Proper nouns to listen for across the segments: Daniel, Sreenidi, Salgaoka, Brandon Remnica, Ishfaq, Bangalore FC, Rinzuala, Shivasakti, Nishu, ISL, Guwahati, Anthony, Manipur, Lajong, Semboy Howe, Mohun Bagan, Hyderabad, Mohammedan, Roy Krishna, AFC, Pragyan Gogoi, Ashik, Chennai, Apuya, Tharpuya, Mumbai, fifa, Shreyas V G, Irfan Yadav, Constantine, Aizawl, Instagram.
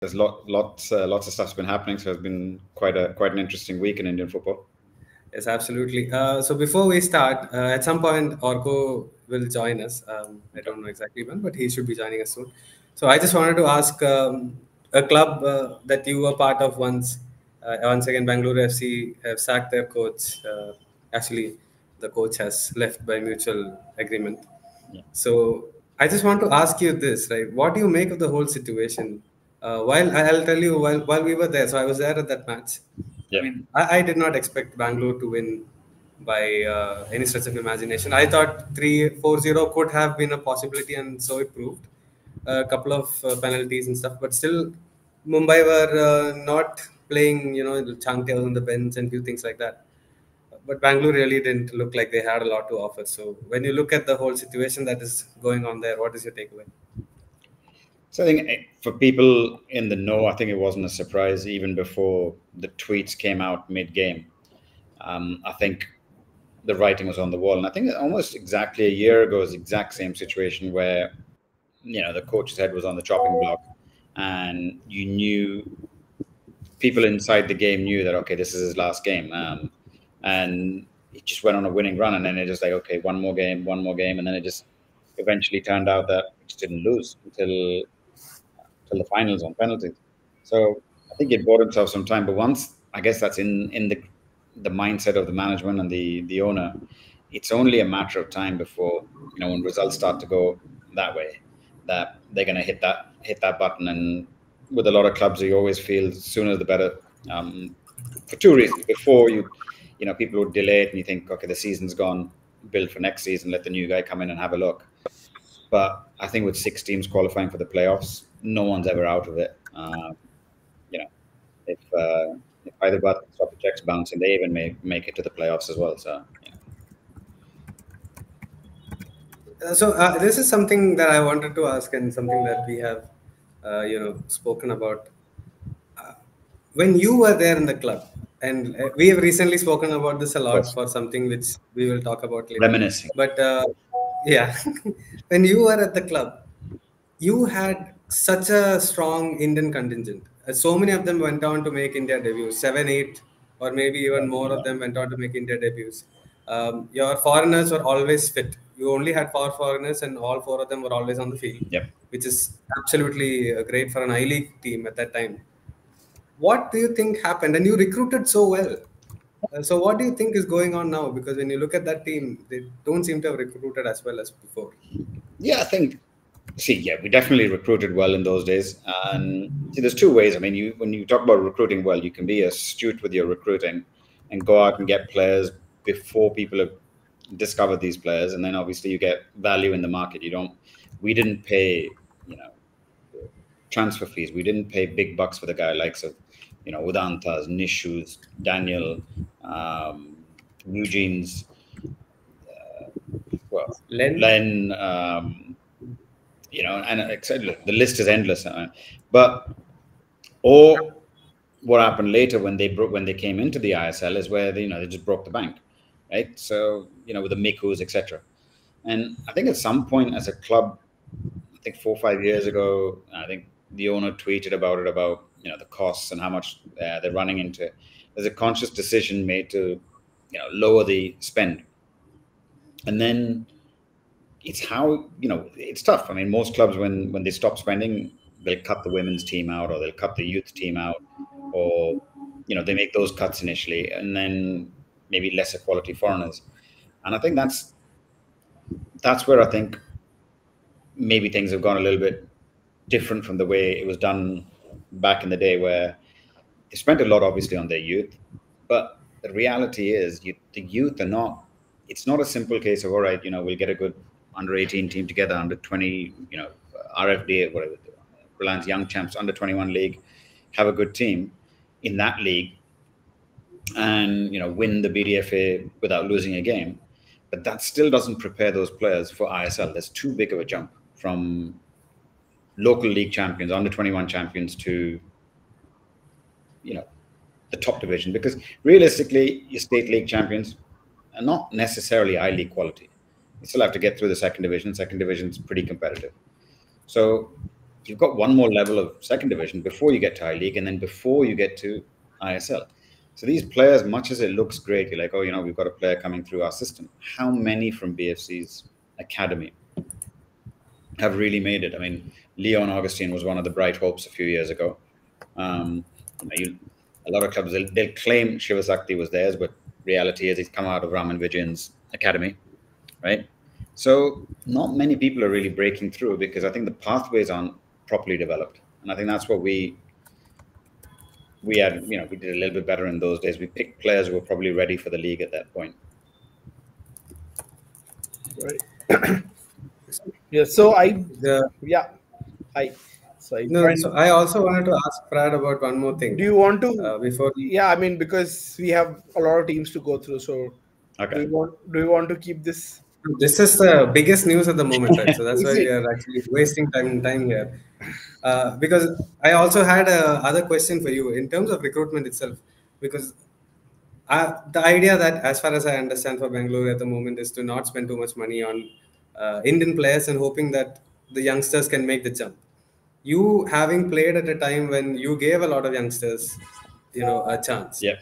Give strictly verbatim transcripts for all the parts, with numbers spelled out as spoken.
there's lot, lots, uh, lots of stuff's been happening. So it's been quite a quite an interesting week in Indian football. Yes, absolutely. Uh, so before we start, uh, at some point, Orko will join us. Um, I don't know exactly when, but he should be joining us soon. So I just wanted to ask um, a club uh, that you were part of once. Uh, once again, Bangalore F C have sacked their coach. Uh, actually, the coach has left by mutual agreement. Yeah. So I just want to ask you this, right? What do you make of the whole situation? Uh, while I'll tell you, while while we were there, so I was there at that match. Yeah. I mean, I, I did not expect Bangalore to win by uh, any stretch of imagination. I thought three four zero could have been a possibility, and so it proved. A couple of uh, penalties and stuff, but still, Mumbai were uh, not playing. You know, Changte was on the bench and few things like that. But Bangalore really didn't look like they had a lot to offer. So when you look at the whole situation that is going on there, what is your takeaway? So I think for people in the know, I think it wasn't a surprise even before the tweets came out mid-game. Um, I think the writing was on the wall. And I think almost exactly a year ago was the exact same situation where, you know, the coach's head was on the chopping block and you knew, people inside the game knew that, okay, this is his last game. Um, and it just went on a winning run. And then it just like, okay, one more game, one more game. And then it just eventually turned out that we just didn't lose until, until the finals on penalties. So I think it bought itself some time. But once, I guess that's in, in the the mindset of the management and the, the owner, it's only a matter of time before, you know, when results start to go that way, that they're going to hit that hit that button. And with a lot of clubs, you always feel sooner the better, um, for two reasons. Before, you you know, people would delay it and you think, okay, the season's gone, build for next season, let the new guy come in and have a look. But I think with six teams qualifying for the playoffs, no one's ever out of it. Uh, you know, if, uh, if Hyderabad can stop the checks bouncing, they even may make it to the playoffs as well. So, yeah. So uh, this is something that I wanted to ask and something that we have, uh, you know, spoken about. Uh, when you were there in the club, and we have recently spoken about this a lot for something which we will talk about later. Reminiscing. But uh, yeah, when you were at the club, you had such a strong Indian contingent. So many of them went on to make India debuts. Seven, eight, or maybe even more of them went on to make India debuts. Um, your foreigners were always fit. You only had four foreigners and all four of them were always on the field, yep. Which is absolutely great for an I-League team at that time. What do you think happened? And you recruited so well. Uh, so what do you think is going on now? Because when you look at that team, they don't seem to have recruited as well as before. Yeah, I think, see, yeah, we definitely recruited well in those days. And see, there's two ways. I mean, you when you talk about recruiting well, you can be astute with your recruiting and go out and get players before people have discover these players, and then obviously you get value in the market. You don't, we didn't pay, you know, transfer fees. We didn't pay big bucks for the guy likes of, you know, Udanta's, Nishu's, Daniel, um, Eugene's, uh, well, Len, Len um, you know, and et cetera. The list is endless. But or what happened later when they broke when they came into the I S L is where they, you know, they just broke the bank. Right. So, you know, with the Mikus, et cetera. And I think at some point as a club, I think four or five years ago, I think the owner tweeted about it, about, you know, the costs and how much uh, they're running into. There's a conscious decision made to, you know, lower the spend. And then it's how, you know, it's tough. I mean, most clubs, when, when they stop spending, they'll cut the women's team out or they'll cut the youth team out or, you know, they make those cuts initially. And then maybe lesser quality foreigners. And I think that's that's where I think maybe things have gone a little bit different from the way it was done back in the day, where they spent a lot, obviously, on their youth. But the reality is you, the youth are not, it's not a simple case of, all right, you know, we'll get a good under eighteen team together, under twenty, you know, R F D, whatever, Reliance Young Champs, under twenty-one league, have a good team in that league, and, you know, win the B D F A without losing a game. But that still doesn't prepare those players for I S L. There's too big of a jump from local league champions, under twenty-one champions, to, you know, the top division. Because realistically, your state league champions are not necessarily I-League quality. You still have to get through the second division. Second division is pretty competitive. So you've got one more level of second division before you get to high league and then before you get to I S L. So these players, much as it looks great, you're like, oh, you know, we've got a player coming through our system. How many from B F C's academy have really made it? I mean, Leon Augustine was one of the bright hopes a few years ago. Um, you know, you, a lot of clubs, they'll, they'll claim Shivasakti was theirs, but reality is he's come out of Raman Vijayan's academy, right? So not many people are really breaking through because I think the pathways aren't properly developed. And I think that's what we, we had, you know, we did a little bit better in those days. We picked players who were probably ready for the league at that point. Right. Yeah, so I, yeah, yeah I, so I, no, so I also wanted to ask Prad about one more thing. Do you want to, uh, before, yeah, I mean, because we have a lot of teams to go through. So okay. do you want, do you want to keep this? This is the biggest news at the moment, right? So that's why we are actually wasting time time here. Uh, because I also had a other question for you in terms of recruitment itself, because I, the idea that, as far as I understand, for Bangalore at the moment is to not spend too much money on uh, Indian players and hoping that the youngsters can make the jump. You having played at a time when you gave a lot of youngsters, you know, a chance. Yeah.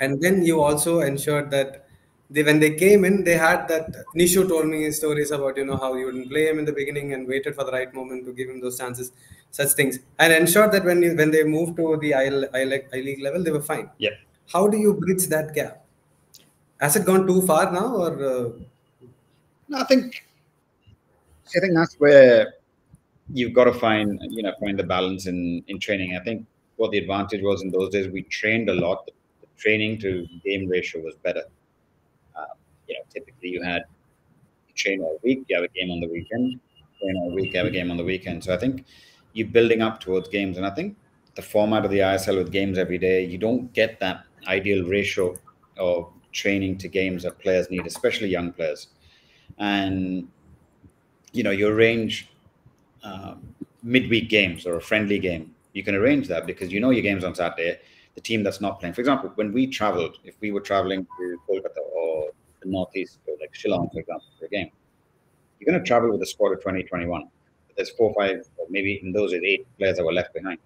And then you also ensured that They, when they came in, they had that. Nishu told me stories about, you know, how you wouldn't play him in the beginning and waited for the right moment to give him those chances, such things, and ensured that when you, when they moved to the I, I, I league level, they were fine. Yeah. How do you bridge that gap? Has it gone too far now, or? Uh... No, I think. I think that's where you've got to find, you know, find the balance in in training. I think what the advantage was in those days, we trained a lot. The training to game ratio was better. You know, typically you had you train all week, you have a game on the weekend, train all week, you have a game on the weekend. So I think you're building up towards games. And I think the format of the I S L with games every day, you don't get that ideal ratio of training to games that players need, especially young players. And, you know, you arrange um, midweek games or a friendly game. You can arrange that because you know your game's on Saturday, the team that's not playing. For example, when we traveled, if we were traveling to Kolkata or Northeast, so like Shillong, for example, for a game, you're going to travel with a squad of twenty, twenty-one. But there's four, five, or maybe in those eight players that were left behind.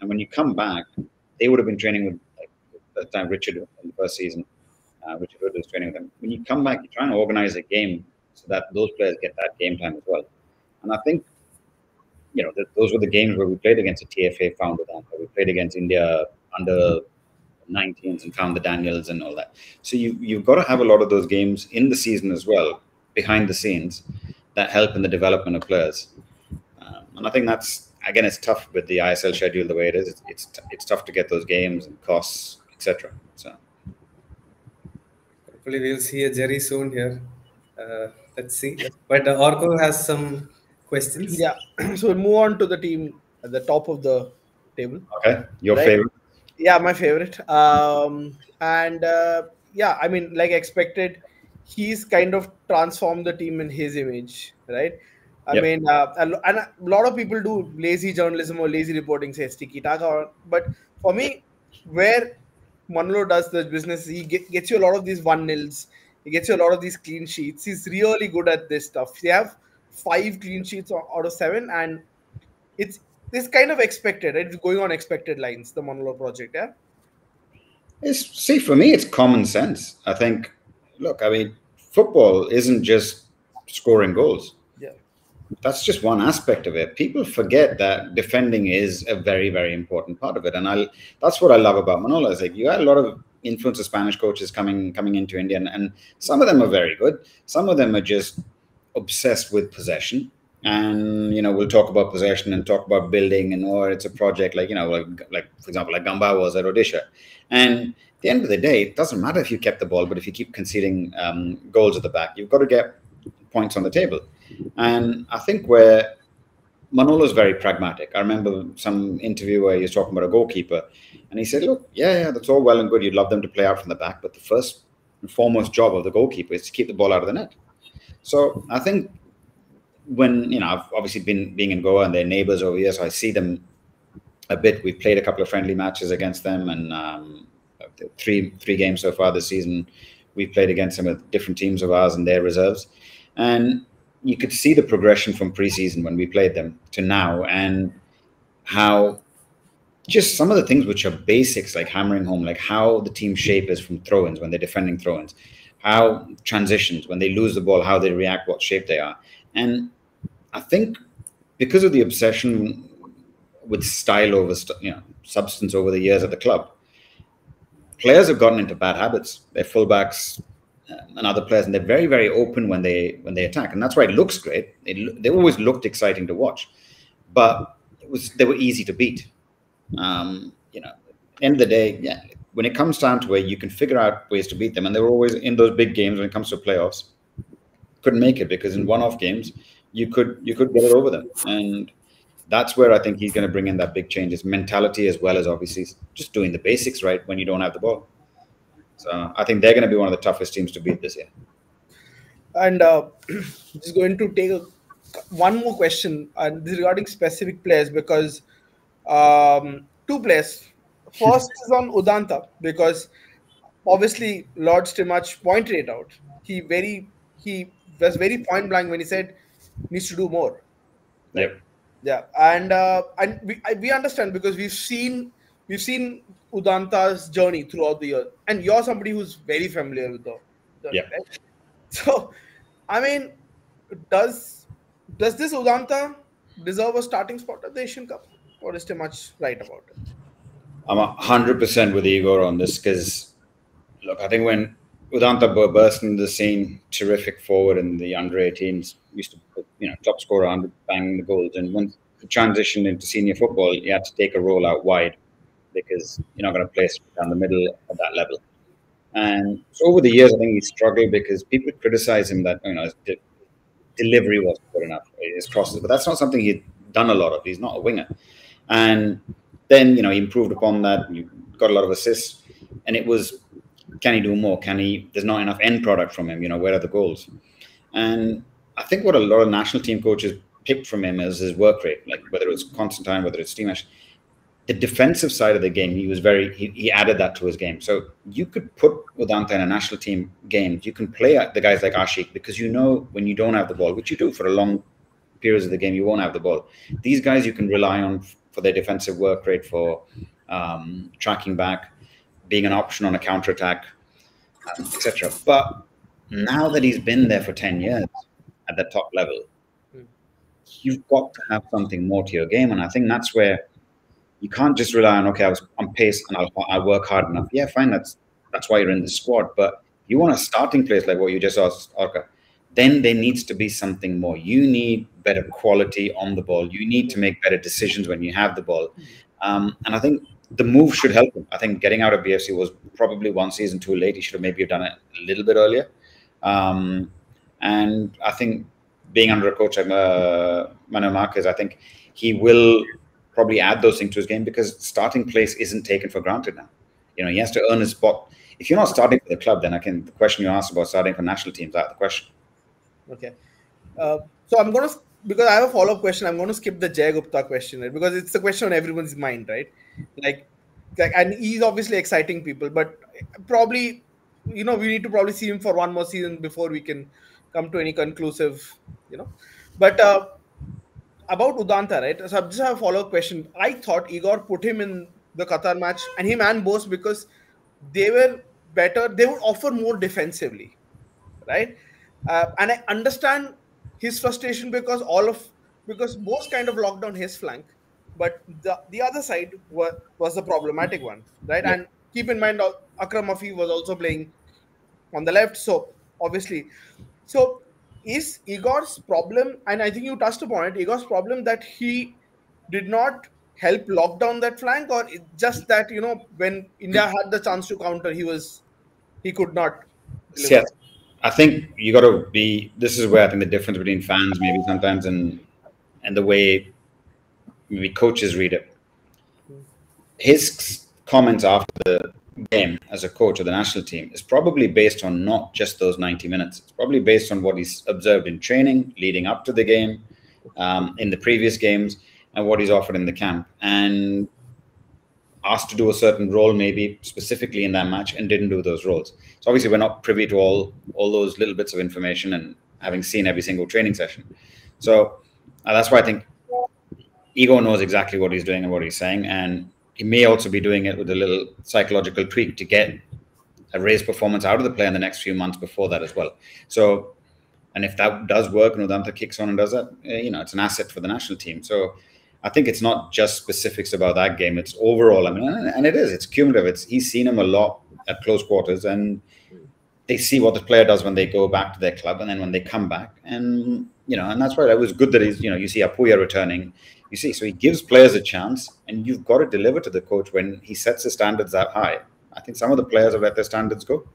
And when you come back, they would have been training with, like, at the time, Richard in the first season, uh, Richard Hood was training with them. When you come back, you're trying to organize a game so that those players get that game time as well. And I think, you know, th those were the games where we played against the T F A, found Udanta, we played against India under nineteens and found the Daniels and all that. So you, you've got to have a lot of those games in the season as well, behind the scenes, that help in the development of players. Um, and I think that's, again, it's tough with the I S L schedule the way it is. It's it's, it's tough to get those games and costs, et cetera. So hopefully we'll see a Jerry soon here. Uh, let's see. But uh, Orko has some questions. Yeah. So we'll move on to the team at the top of the table. Okay. Your right? favorite. Yeah, my favorite. Um, and uh, yeah, I mean, like expected, he's kind of transformed the team in his image, right? I yep. mean, uh, and a lot of people do lazy journalism or lazy reporting, say sticky taka. But for me, where Manolo does the business, he get, gets you a lot of these one nils. He gets you a lot of these clean sheets. He's really good at this stuff. They have five clean sheets out of seven, and it's It's kind of expected. Right? It's going on expected lines, the Manolo project, yeah? It's, see, for me, it's common sense. I think, look, I mean, football isn't just scoring goals. Yeah. That's just one aspect of it. People forget that defending is a very, very important part of it. And I'll, that's what I love about Manolo. It's like you had a lot of influence of Spanish coaches coming, coming into India, and, and some of them are very good. Some of them are just obsessed with possession. And, you know, we'll talk about possession and talk about building and or it's a project like, you know, like, like for example, like Gamba was at Odisha. And at the end of the day, it doesn't matter if you kept the ball, but if you keep conceding um, goals at the back, you've got to get points on the table. And I think where Manolo's very pragmatic. I remember some interview where he was talking about a goalkeeper and he said, look, yeah, yeah, that's all well and good. You'd love them to play out from the back. But the first and foremost job of the goalkeeper is to keep the ball out of the net. So I think, when, you know, I've obviously been being in Goa and their neighbors over here, so I see them a bit. We've played a couple of friendly matches against them, and um, three three games so far this season. We've played against them with different teams of ours and their reserves. And you could see the progression from preseason when we played them to now, and how just some of the things which are basics, like hammering home, like how the team shape is from throw-ins when they're defending throw-ins, how transitions, when they lose the ball, how they react, what shape they are. And I think because of the obsession with style over, you know, substance over the years at the club, players have gotten into bad habits. They're fullbacks and other players, and they're very, very open when they when they attack. And that's why it looks great. It, they always looked exciting to watch, but it was, they were easy to beat. Um, you know, at the end of the day, yeah, when it comes down to where you can figure out ways to beat them, and they were always in those big games when it comes to playoffs, couldn't make it because in one-off games, you could you could get it over them. And that's where I think he's going to bring in that big change, is mentality as well as obviously just doing the basics right when you don't have the ball. So I think they're going to be one of the toughest teams to beat this year. And uh, just going to take a, one more question, and this regarding specific players, because um, two players. First is on Udanta, because obviously Lord Stimac pointed it out. He very he was very point blank when he said needs to do more. Yeah. Yeah, and uh, and we we understand, because we've seen we've seen Udanta's journey throughout the year, and you're somebody who's very familiar with the, the yeah. Right? So, I mean, does does this Udanta deserve a starting spot at the Asian Cup, or is too much right about it? I'm a hundred percent with Igor on this, because look, I think when Udanta burst into the scene, terrific forward in the under eighteens, used to put, you know, top scorer under, banging the goals. And once he transitioned into senior football, you had to take a role out wide because you're not going to play down the middle at that level. And so over the years, I think he struggled because people criticize him that, you know, his de delivery wasn't good enough, his crosses, but that's not something he'd done a lot of. He's not a winger. And then, you know, he improved upon that. You got a lot of assists, and it was, can he do more? Can he? There's not enough end product from him. You know, where are the goals? And I think what a lot of national team coaches picked from him is his work rate, like whether it's Constantine, whether it's Stimac. The defensive side of the game, he was very, he, he added that to his game. So you could put Udanta in a national team game. You can play the guys like Ashik, because you know when you don't have the ball, which you do for a long periods of the game, you won't have the ball. These guys you can rely on for their defensive work rate, for um, tracking back, being an option on a counter-attack, et cetera. But now that he's been there for ten years at the top level, mm. you've got to have something more to your game. And I think that's where you can't just rely on, okay, I was on pace and I'll, I'll work hard enough. Yeah, fine, that's that's why you're in the squad. But you want a starting place like what you just asked, Orca. Then there needs to be something more. You need better quality on the ball. You need to make better decisions when you have the ball. Um, and I think the move should help him. I think getting out of B F C was probably one season too late. He should have maybe done it a little bit earlier. Um, and I think being under a coach like uh, Manuel Marquez, I think he will probably add those things to his game, because starting place isn't taken for granted now. You know, he has to earn his spot. If you're not starting for the club, then I can, the question you asked about starting for national teams, out of the question. Okay. Uh, so I'm going to, because I have a follow-up question, I'm going to skip the Jay Gupta question, right? Because it's a question on everyone's mind, right? Like, like, and he's obviously exciting people, but probably, you know, we need to probably see him for one more season before we can come to any conclusive, you know. But uh, about Udanta, right? So I just have a follow-up question. I thought Igor put him in the Qatar match, and him and Bose, because they were better, they would offer more defensively, right? Uh, and I understand his frustration, because all of because Bose kind of locked down his flank, but the the other side were, was the problematic one, right? Yeah. And keep in mind, Akram Afi was also playing on the left, so obviously, so is Igor's problem, and I think you touched upon it, Igor's problem that he did not help lock down that flank, or just that, you know, when India had the chance to counter, he was he could not. Yeah. I think you got to be, this is where I think the difference between fans maybe sometimes and and the way maybe coaches read it. His comments after the game as a coach of the national team is probably based on not just those ninety minutes. It's probably based on what he's observed in training, leading up to the game, um, in the previous games, and what he's offered in the camp. And asked to do a certain role maybe specifically in that match and didn't do those roles. So obviously we're not privy to all all those little bits of information and having seen every single training session. So uh, that's why I think Igor knows exactly what he's doing and what he's saying, and he may also be doing it with a little psychological tweak to get a raised performance out of the player in the next few months before that as well. So, and if that does work and Udanta kicks on and does that, you know, it's an asset for the national team. So I think it's not just specifics about that game. It's overall, I mean, and it is, it's cumulative. It's, he's seen him a lot at close quarters, and they see what the player does when they go back to their club and then when they come back. And, you know, and that's why it was good that he's, you know, you see Apuya returning. You see, so he gives players a chance, and you've got to deliver to the coach when he sets his standards that high. I think some of the players have let their standards go.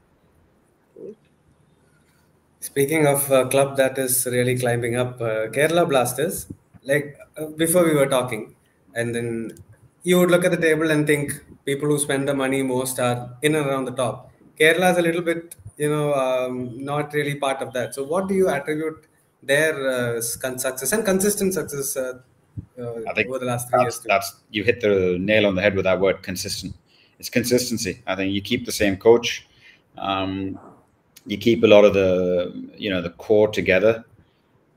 Speaking of a club that is really climbing up, uh, Kerala Blasters, like uh, before we were talking, and then you would look at the table and think people who spend the money most are in and around the top. Kerala is a little bit, you know, um, not really part of that. So what do you attribute their uh, success and consistent success uh, Uh, I think over the last three that's, years that's, you hit the nail on the head with that word, consistent. It's consistency. I think you keep the same coach. Um, you keep a lot of the, you know, the core together.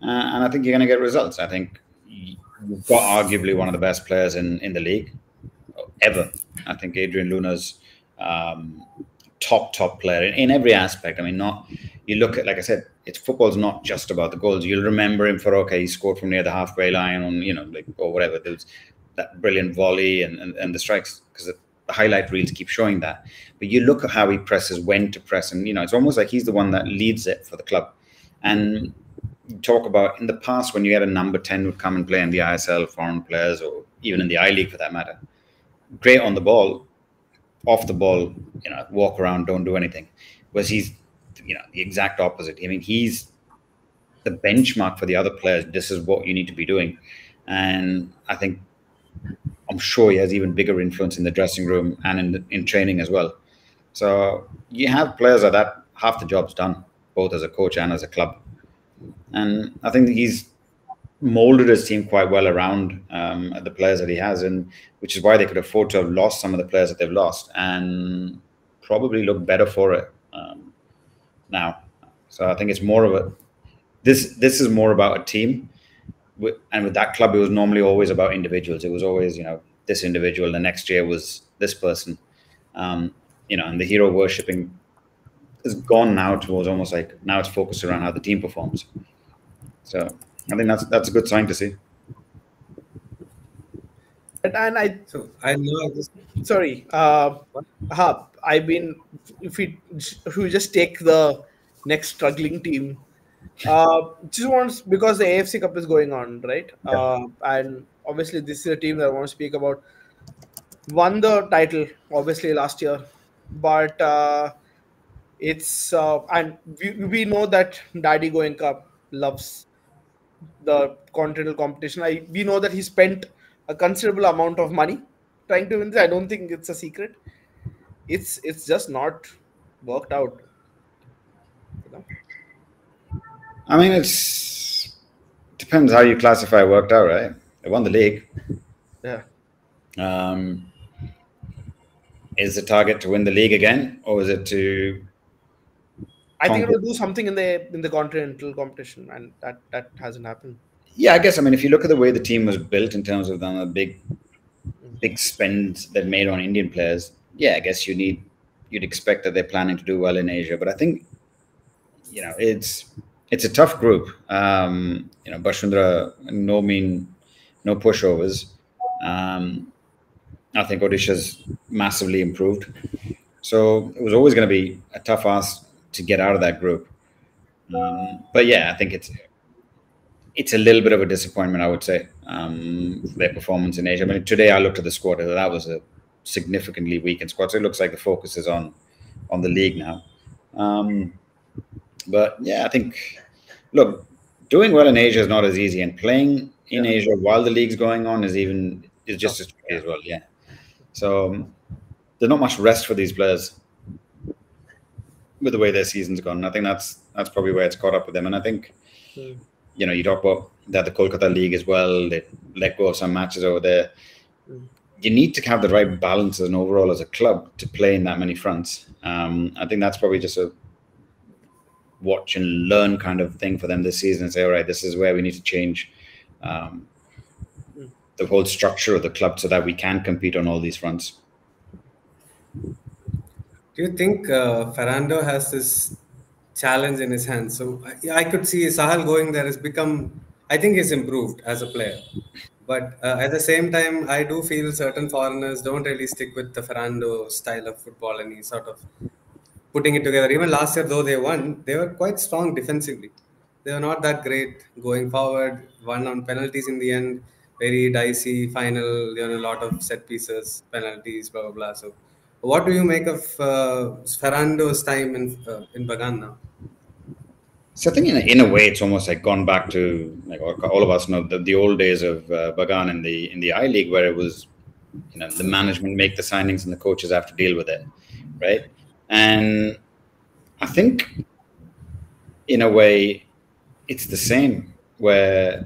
Uh, and I think you're going to get results. I think you've got arguably one of the best players in, in the league ever. I think Adrian Luna's um, top, top player in, in every aspect. I mean, not, you look at, like I said, it's football's not just about the goals. You'll remember him for, okay, he scored from near the halfway line, on, you know, like, or whatever. There was that brilliant volley and, and, and the strikes, because the highlight reels keep showing that. But you look at how he presses, when to press, and, you know, it's almost like he's the one that leads it for the club. And you talk about in the past when you had a number ten would come and play in the I S L, foreign players, or even in the I League for that matter. Great on the ball, off the ball, you know, walk around, don't do anything. Whereas he's, you know, the exact opposite. I mean, he's the benchmark for the other players. This is what you need to be doing. And I think, I'm sure he has even bigger influence in the dressing room and in, the, in training as well. So you have players like that, half the job's done, both as a coach and as a club. And I think that he's molded his team quite well around um, the players that he has, and which is why they could afford to have lost some of the players that they've lost and probably look better for it. Um, now. So I think it's more of a, this, this is more about a team. And with that club, it was normally always about individuals. It was always, you know, this individual, the next year was this person, um, you know, and the hero worshipping is gone now towards almost like, now it's focused around how the team performs. So I think that's, that's a good sign to see. And, and I, so I know this. Sorry, uh, Hub. I've been, if we, if we just take the next struggling team, uh, just wants, because the A F C Cup is going on, right? Yeah. Uh, and obviously this is a team that I want to speak about. Won the title, obviously, last year. But uh, it's, uh, and we, we know that Daddy Goenka loves the continental competition. I, we know that he spent a considerable amount of money trying to win this. I don't think it's a secret. It's it's just not worked out. I mean, it's depends how you classify worked out, right? They won the league. Yeah. Um, is the target to win the league again, or is it to? I think it will do something in the in the continental competition, and that that hasn't happened. Yeah, I guess. I mean, if you look at the way the team was built in terms of the big, big spends that made on Indian players. Yeah, I guess you need, you'd expect that they're planning to do well in Asia, but I think, you know, it's it's a tough group. Um, you know, Bashundra, no mean, no pushovers. Um, I think Odisha's massively improved, so it was always going to be a tough ask to get out of that group. Um, but yeah, I think it's it's a little bit of a disappointment, I would say, um, their performance in Asia. I mean, today I looked at the squad, and that was a significantly weakened squad. So it looks like the focus is on on the league now. Um, but yeah, I think, look, doing well in Asia is not as easy, and playing in yeah. Asia while the league's going on is even is just as tricky as well. Yeah. So um, there's not much rest for these players with the way their season's gone. And I think that's that's probably where it's caught up with them. And I think yeah. you know, you talk about that the Kolkata league as well. They let go of some matches over there. Mm. You need to have the right balance as an overall as a club to play in that many fronts. Um, I think that's probably just a watch and learn kind of thing for them this season and say, all right, this is where we need to change um, the whole structure of the club so that we can compete on all these fronts. Do you think uh, Ferrando has this challenge in his hands? So I, I could see Sahal going there has become, I think he's improved as a player. But uh, at the same time, I do feel certain foreigners don't really stick with the Ferrando style of football, and he's sort of putting it together. Even last year, though they won, they were quite strong defensively. They were not that great going forward, won on penalties in the end, very dicey final, you know, a lot of set pieces, penalties, blah, blah, blah. So what do you make of uh, Ferrando's time in, uh, in Bagan now? So I think in a, in a way, it's almost like gone back to, like all of us know, the, the old days of uh, Bagan in the in the I League, where it was, you know, the management make the signings and the coaches have to deal with it, right? And I think, in a way, it's the same, where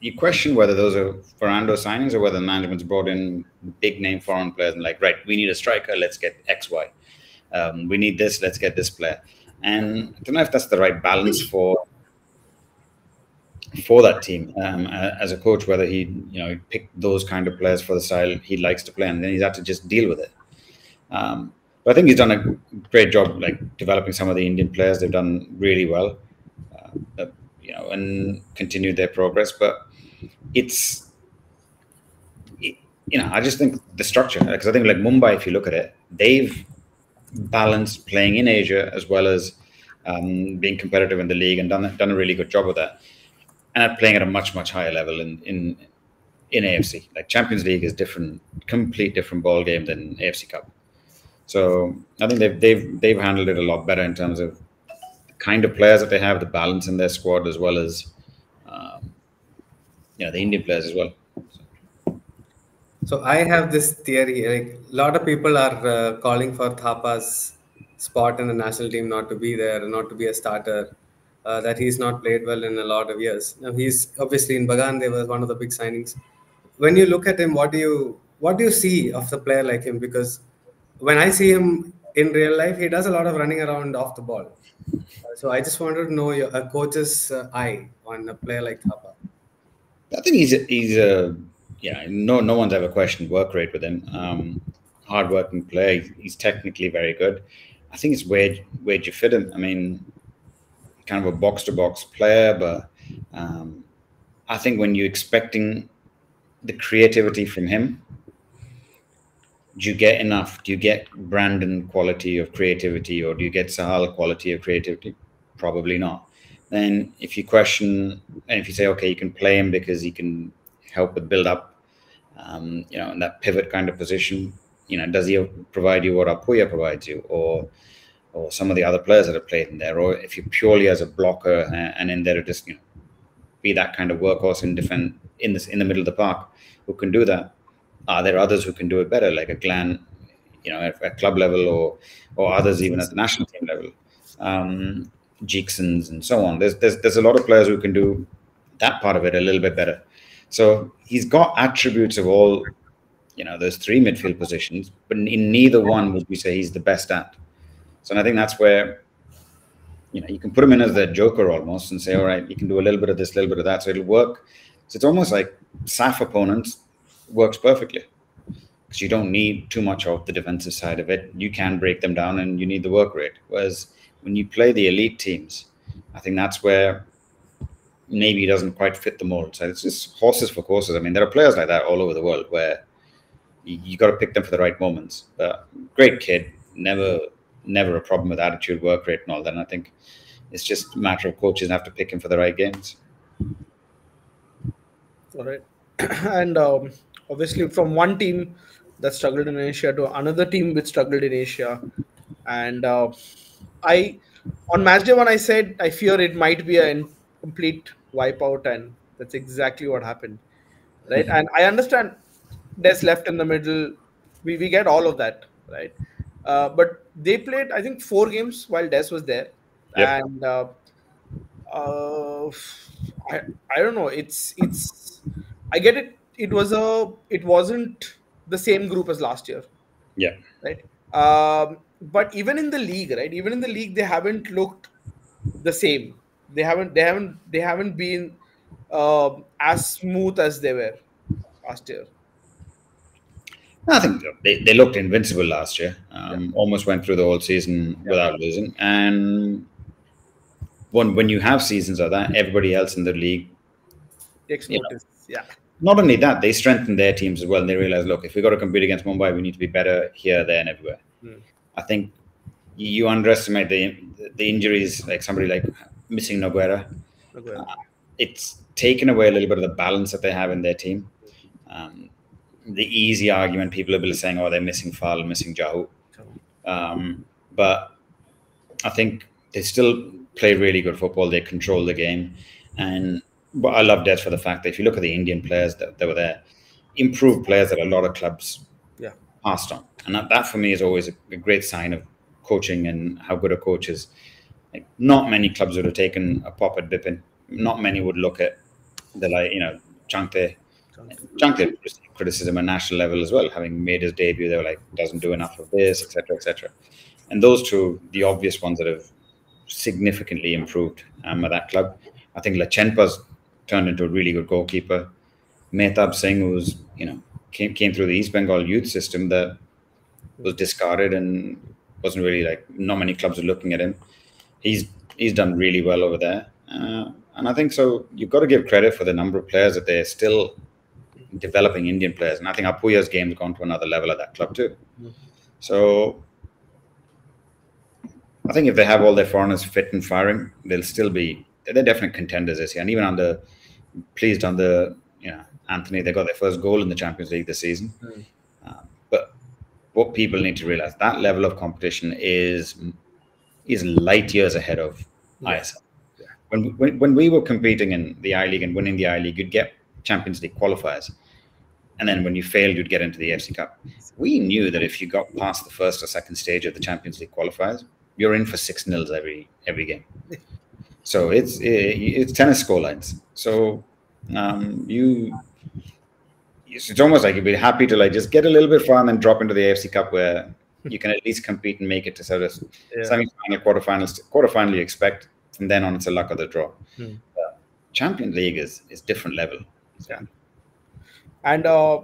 you question whether those are Ferrando signings or whether management's brought in big name foreign players and like, right, we need a striker, let's get X, Y. Um, we need this, let's get this player. And I don't know if that's the right balance for for that team um, as a coach, whether he, you know, picked those kind of players for the style he likes to play, and then he's had to just deal with it. Um, but I think he's done a great job, like developing some of the Indian players. They've done really well, uh, you know, and continued their progress. But it's, it, you know, I just think the structure, because I think like Mumbai, if you look at it, they've balanced playing in Asia as well as um, being competitive in the league, and done done a really good job of that, and are playing at a much much higher level in in in A F C. Like Champions League is different, complete different ball game than A F C Cup. So I think they've they've they've handled it a lot better in terms of the kind of players that they have, the balance in their squad, as well as um, you know, the Indian players as well. So I have this theory, like a lot of people are uh, calling for Thapa's spot in the national team not to be there, not to be a starter, uh, that he's not played well in a lot of years. Now he's obviously in Bagan, they were one of the big signings. When you look at him, what do you what do you see of the player like him? Because when I see him in real life, he does a lot of running around off the ball. Uh, so I just wanted to know your, a coach's uh, eye on a player like Thapa. I think he's a, he's a Yeah, no, no one's ever questioned work rate with him. Um, hard-working player. He's technically very good. I think it's where where'd you fit him. I mean, kind of a box-to-box player, but um, I think when you're expecting the creativity from him, do you get enough? Do you get Brandon quality of creativity, or do you get Sahal quality of creativity? Probably not. Then if you question, and if you say, okay, you can play him because he can help with build up, um, you know, in that pivot kind of position, you know, does he provide you what Apuya provides you, or or some of the other players that have played in there? Or if you're purely as a blocker and in there to just, you know, be that kind of workhorse in defense in this in the middle of the park, who can do that? Are there others who can do it better, like a Glan, you know, at, at club level, or or others even at the national team level, um, Jeeksons and so on? There's there's there's a lot of players who can do that part of it a little bit better. So he's got attributes of all, you know, those three midfield positions, but in neither one would we say he's the best at. So I think that's where, you know, you can put him in as the joker almost and say, all right, you can do a little bit of this, a little bit of that, so it'll work. So it's almost like S A F opponents works perfectly, because you don't need too much of the defensive side of it. You can break them down and you need the work rate. Whereas when you play the elite teams, I think that's where maybe he doesn't quite fit the mold. So it's just horses for courses. I mean, there are players like that all over the world where you, you got to pick them for the right moments. But great kid, never never a problem with attitude, work rate and all that. And I think it's just a matter of coaches have to pick him for the right games. All right. And um, obviously from one team that struggled in Asia to another team which struggled in Asia. And uh, I, on match day one, I said, I fear it might be a complete wipeout, and that's exactly what happened, right? Mm-hmm. And I understand there's left in the middle, we, we get all of that, right? Uh, but they played, I think, four games while Des was there. Yep. And uh, uh, I, I don't know, it's it's I get it, it was a it wasn't the same group as last year, yeah, right? Um, but even in the league, right, even in the league, they haven't looked the same. They haven't they haven't they haven't been uh, as smooth as they were last year. I think they, they looked invincible last year. Um, yeah. Almost went through the whole season yeah. without losing. And when when you have seasons like that, everybody else in the league takes notice. Yeah. Not only that, they strengthen their teams as well. And they realize, look, if we got to compete against Mumbai, we need to be better here, there, and everywhere. Mm. I think you underestimate the the injuries, like somebody like missing Noguera. Okay. Uh, it's taken away a little bit of the balance that they have in their team. Um, the easy argument people are saying, oh, they're missing Sahal, missing Jahu. Um, but I think they still play really good football. They control the game. And but I love that for the fact that if you look at the Indian players that, that were there, improved players that a lot of clubs yeah. passed on. And that, that for me is always a, a great sign of coaching and how good a coach is. Like, not many clubs would have taken a pop at Bipin. Not many would look at the, like, you know, Changte. Changte received criticism at national level as well. Having made his debut, they were like, doesn't do enough of this, et cetera, et cetera. And those two, the obvious ones that have significantly improved um, at that club. I think Lachenpa's turned into a really good goalkeeper. Mehtab Singh, who's, you know, came came through the East Bengal youth system that was discarded and wasn't really, like, not many clubs were looking at him. He's he's done really well over there. Uh, and I think so you've got to give credit for the number of players that they're still developing, Indian players. And I think Apuya's game's gone to another level at that club too. So I think if they have all their foreigners fit and firing, they'll still be, they're definite contenders this year. And even under, pleased under, you know, Anthony, they got their first goal in the Champions League this season. Mm. Uh, but what people need to realize, that level of competition is is light years ahead of yeah. I S L. Yeah. When, when, when we were competing in the I League and winning the I League, you'd get Champions League qualifiers. And then when you failed, you'd get into the F C Cup. We knew that if you got past the first or second stage of the Champions League qualifiers, you're in for six nils every every game. So it's it's tennis score lines. So um, you, it's almost like you'd be happy to, like, just get a little bit far and then drop into the A F C Cup where you can at least compete and make it to sort of yeah. semi-final, quarterfinals. Quarterfinal you expect, and then on it's a luck of the draw. Hmm. Uh, Champions League is is different level. Yeah. And uh,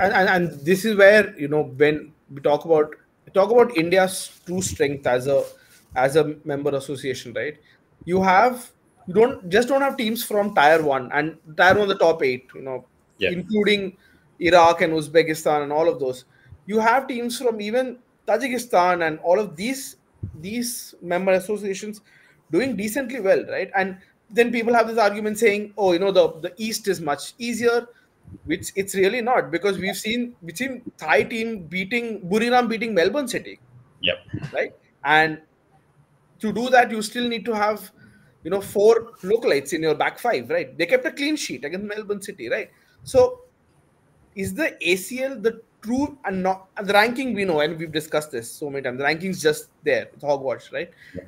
and and and this is where, you know, when we talk about we talk about India's true strength as a as a member association, right? You have, you don't just don't have teams from tier one and tier one, the top eight, you know, yeah. including Iraq and Uzbekistan and all of those. You have teams from even Tajikistan and all of these, these member associations doing decently well, right? And then people have this argument saying, oh, you know, the, the East is much easier, which it's really not, because we've seen, we've seen Thai team beating, Buriram beating Melbourne City. Yep. Right. And to do that, you still need to have, you know, four localites in your back five, right? They kept a clean sheet against Melbourne City, right? So is the A C L the true, and not the ranking we know, and we've discussed this so many times, the ranking's just there, it's Hogwarts, right? Yeah.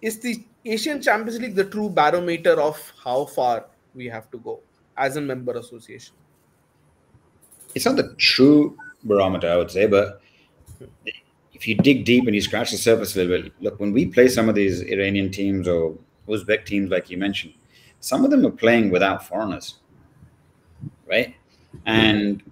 Is the Asian Champions League the true barometer of how far we have to go as a member association? It's not the true barometer, I would say, but the, if you dig deep and you scratch the surface a little bit, look, when we play some of these Iranian teams or Uzbek teams, like you mentioned, some of them are playing without foreigners, right? And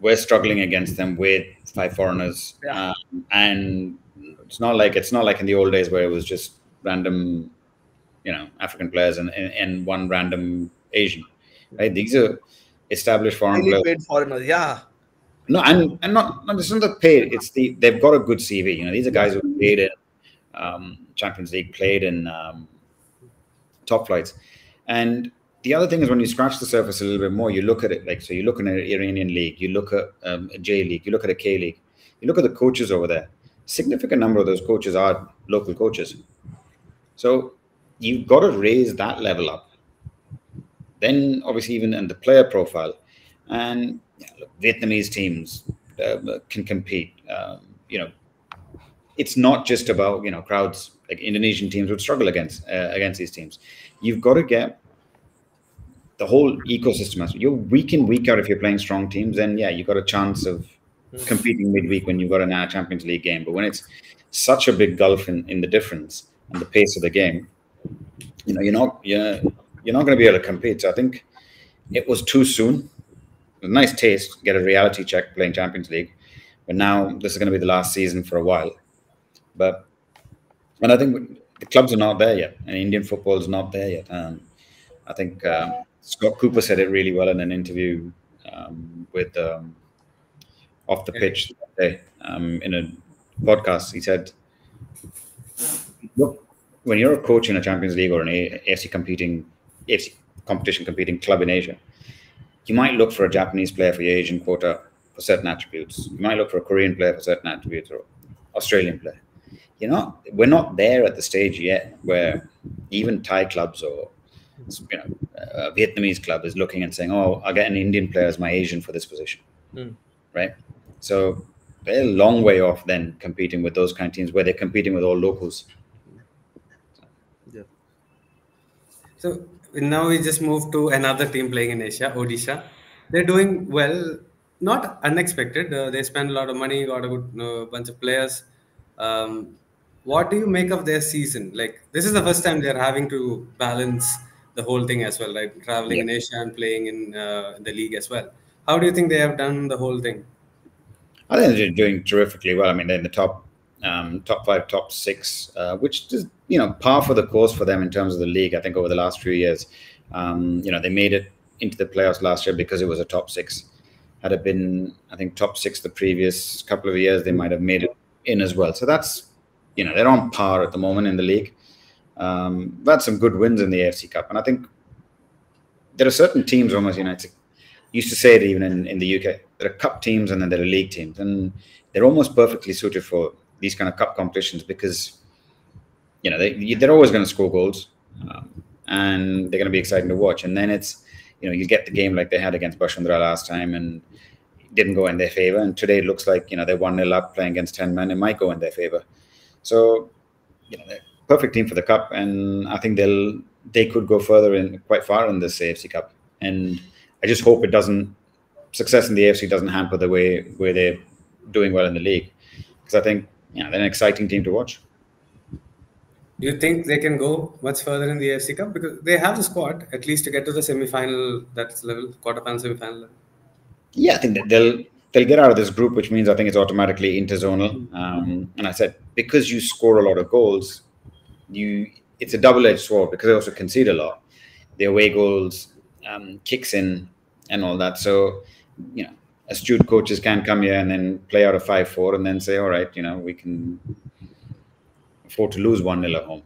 we're struggling against them with five foreigners. Yeah. Um, and it's not like it's not like in the old days where it was just random, you know, African players and, and, and one random Asian, right? These are established foreign players. Paid foreigners, yeah. No, and and not, not it's not the paid. It's the they've got a good C V. You know, these are guys who played in um, Champions League, played in um, top flights. And the other thing is, when you scratch the surface a little bit more, you look at it like so. You look at an Iranian league, you look at um, a J league, you look at a K league, you look at the coaches over there. Significant number of those coaches are local coaches. So you've got to raise that level up. Then obviously even in the player profile and. Look, Vietnamese teams uh, can compete. Um, you know, it's not just about, you know, crowds. Like Indonesian teams would struggle against uh, against these teams. You've got to get the whole ecosystem. You're week in, week out. If you're playing strong teams, then yeah, you've got a chance of competing midweek when you've got an Champions League game. But when it's such a big gulf in, in the difference, and the pace of the game, you know, you're not you're, you're not going to be able to compete. So I think it was too soon. A nice taste, get a reality check playing Champions League, but now this is going to be the last season for a while. But and I think the clubs are not there yet, and Indian football is not there yet. And I think um, Scott Cooper said it really well in an interview um, with um, Off the Pitch today, um, in a podcast. He said, "Look, when you're a coach in a Champions League or an A F C competing, A F C competition competing club in Asia, you might look for a Japanese player for your Asian quota for certain attributes. You might look for a Korean player for certain attributes, or Australian player. You know, we're not there at the stage yet where even Thai clubs or you know a Vietnamese club is looking and saying, oh, I'll get an Indian player as my Asian for this position." Mm. Right? So they're a long way off then competing with those kind of teams where they're competing with all locals. Yeah. So now we just move to another team playing in Asia, Odisha. They're doing well, not unexpected. Uh, they spend a lot of money, got a good uh, bunch of players. Um, what do you make of their season? Like, this is the first time they're having to balance the whole thing as well, right? Traveling yeah. in Asia and playing in uh, the league as well. How do you think they have done the whole thing? I think they're doing terrifically well. I mean, they're in the top um, top five, top six, uh, which is, you know, par for the course for them in terms of the league. I think over the last few years, um, you know, they made it into the playoffs last year because it was a top six. Had it been, I think, top six the previous couple of years, they might have made it in as well. So that's, you know, they're on par at the moment in the league. Um, that's some good wins in the A F C Cup. And I think there are certain teams almost, you know, it's a, used to say it even in, in the U K, there are cup teams and then there are league teams. And they're almost perfectly suited for these kind of cup competitions because, you know, they, they're always going to score goals um, and they're going to be exciting to watch. And then it's, you know, you get the game like they had against Bashundra last time and it didn't go in their favor. And today it looks like, you know, they're one nil up playing against ten men. It might go in their favor. So, you know, they're a perfect team for the cup. And I think they'll they could go further in quite far in this A F C Cup. And I just hope it doesn't, success in the A F C doesn't hamper the way where they're doing well in the league. Because I think, you know, they're an exciting team to watch. Do you think they can go much further in the A F C Cup? Because they have the squad, at least to get to the semi-final, that's level, quarterfinal, semi-final level. Yeah, I think they'll they'll get out of this group, which means I think it's automatically interzonal. Um, and I said, because you score a lot of goals, you it's a double-edged sword because they also concede a lot. The away goals, um, kicks in, and all that. So, you know, astute coaches can come here and then play out a five four and then say, all right, you know, we can afford to lose one nil at home,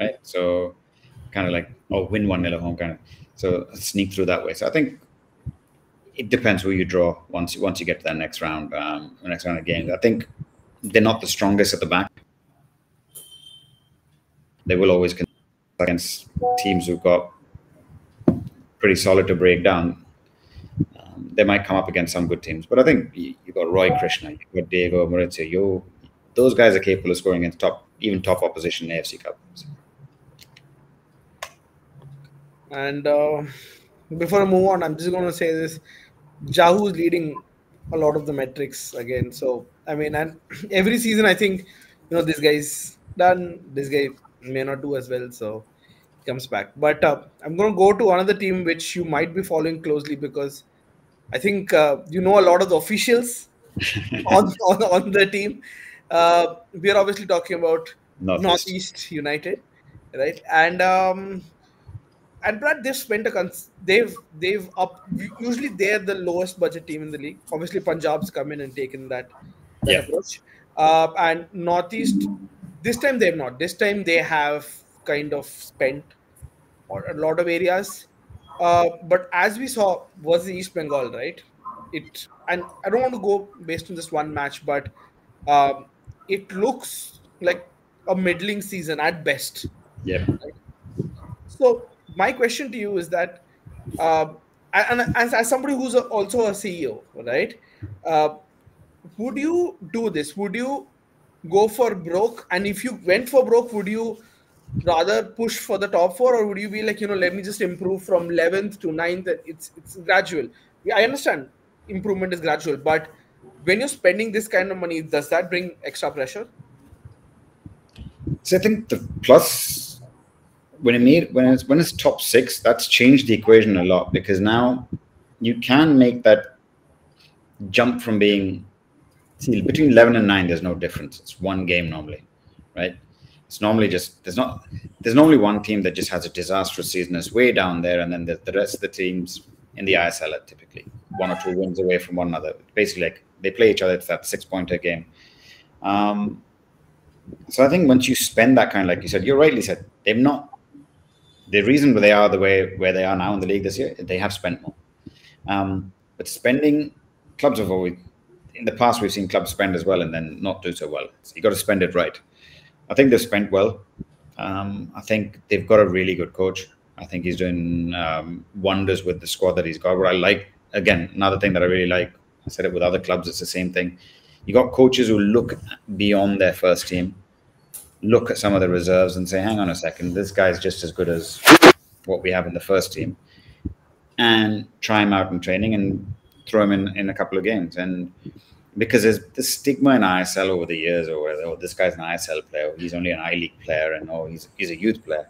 right? So kind of like, oh, win one nil at home kind of. So sneak through that way. So I think it depends who you draw once, once you get to that next round, um, the next round of games. I think they're not the strongest at the back. They will always compete against teams who've got pretty solid to break down. Um, they might come up against some good teams, but I think you, you've got Roy Krishna, you've got Diego Maurizio, you, those guys are capable of scoring against top, even top opposition in the A F C Cup. And uh, before I move on, I'm just going to say this: Jahu is leading a lot of the metrics again. So I mean, and every season I think you know this guy's done. This guy may not do as well, so comes back. But uh, I'm going to go to another team which you might be following closely because I think uh, you know a lot of the officials on, on, on the team. Uh, we are obviously talking about Northeast, Northeast United, right? And um, and Brad, they've spent a cons they've they've up. Usually they're the lowest budget team in the league. Obviously Punjab's come in and taken that, that yeah. approach. Uh, and Northeast this time they've not. This time they have kind of spent or a lot of areas, uh, but as we saw was the East Bengal, right? It and I don't want to go based on this one match, but um, it looks like a middling season at best. Yeah. Right? So my question to you is that, uh, and, and as, as somebody who's a, also a C E O, right? Uh, would you do this? Would you go for broke? And if you went for broke, would you rather push for the top four, or would you be like, you know, let me just improve from eleventh to ninth? It's it's gradual. Yeah, I understand improvement is gradual, but when you're spending this kind of money, does that bring extra pressure? So I think the plus, when it made when it's when it's top six, that's changed the equation a lot, because now you can make that jump from being, see, between eleven and nine. There's no difference. It's one game normally, right? It's normally just there's not there's normally one team that just has a disastrous season is way down there, and then the, the rest of the teams in the I S L are typically one or two wins away from one another. Basically, like they play each other. It's that six-pointer game. Um, so I think once you spend that kind, like you said, you're rightly said, they've not. The reason where they are the way where they are now in the league this year, they have spent more. Um, but spending, clubs have always, in the past we've seen clubs spend as well and then not do so well. So you got to spend it right. I think they've spent well. Um, I think they've got a really good coach. I think he's doing um, wonders with the squad that he's got. What I like, again, another thing that I really like, I said it with other clubs, it's the same thing. You got coaches who look beyond their first team, look at some of the reserves and say, hang on a second, this guy's just as good as what we have in the first team, and try him out in training and throw him in, in a couple of games. And because there's this stigma in I S L over the years, or whether, oh, this guy's an I S L player, or he's only an I-League player, and oh, he's, he's a youth player.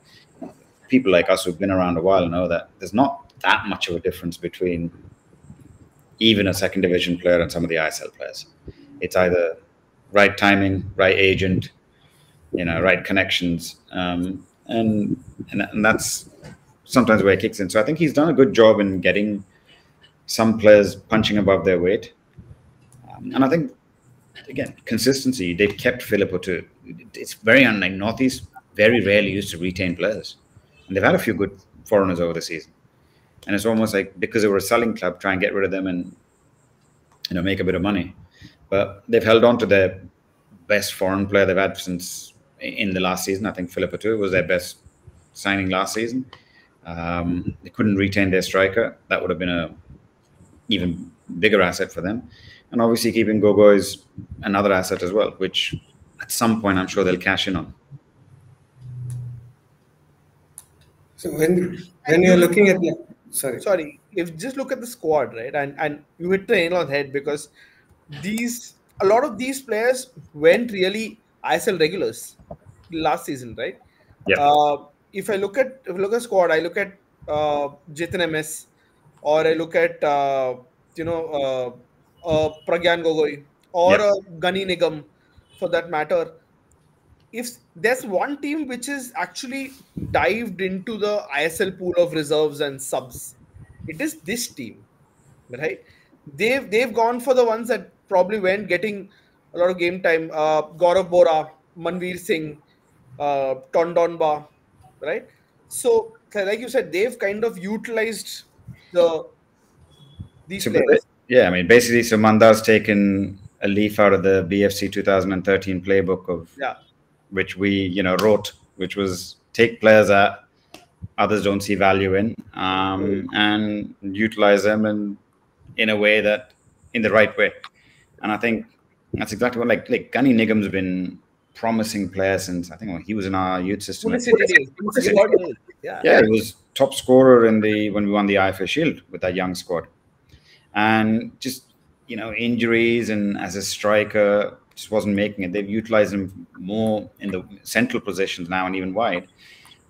People like us who've been around a while know that there's not that much of a difference between even a second division player and some of the I S L players. It's either right timing, right agent, you know, right connections, um, and, and and that's sometimes where it kicks in. So I think he's done a good job in getting some players punching above their weight, um, and I think again consistency. They've kept Philip or two. It's very unlike Northeast. Very rarely used to retain players, and they've had a few good foreigners over the season. And it's almost like because they were a selling club, try and get rid of them and you know make a bit of money. But they've held on to their best foreign player they've had since in the last season. I think Philip Attu was their best signing last season. Um, they couldn't retain their striker. That would have been a even bigger asset for them. And obviously keeping Gogo is another asset as well, which at some point I'm sure they'll cash in on. So when when you're looking at the, sorry sorry if just look at the squad, right, and and you hit the nail on the head, because these a lot of these players went really I S L regulars last season, right? Yeah. Uh, if I look at if I look at squad, I look at uh, Jithan M S, or I look at uh, you know uh, uh, Pragyan Gogoi, or yeah. uh, Gani Nigam, for that matter. If there's one team which is actually dived into the I S L pool of reserves and subs, it is this team, right? They've they've gone for the ones that probably went getting a lot of game time. Uh, Gaurav Bora, Manveer Singh, uh, Tondonba, right? So, like you said, they've kind of utilized the these so, players. Yeah, I mean, basically, so Mandar's taken a leaf out of the B F C two thousand thirteen playbook of yeah. which we you know wrote, which was take players that others don't see value in, um, and utilize them and in a way that in the right way. And I think that's exactly what, like, like Gani Nigam's been promising player since, I think, well, he was in our youth system. Like, yeah. yeah, he was top scorer in the when we won the I F A Shield with that young squad. And just, you know, injuries and as a striker, just wasn't making it. They've utilized him more in the central positions now and even wide.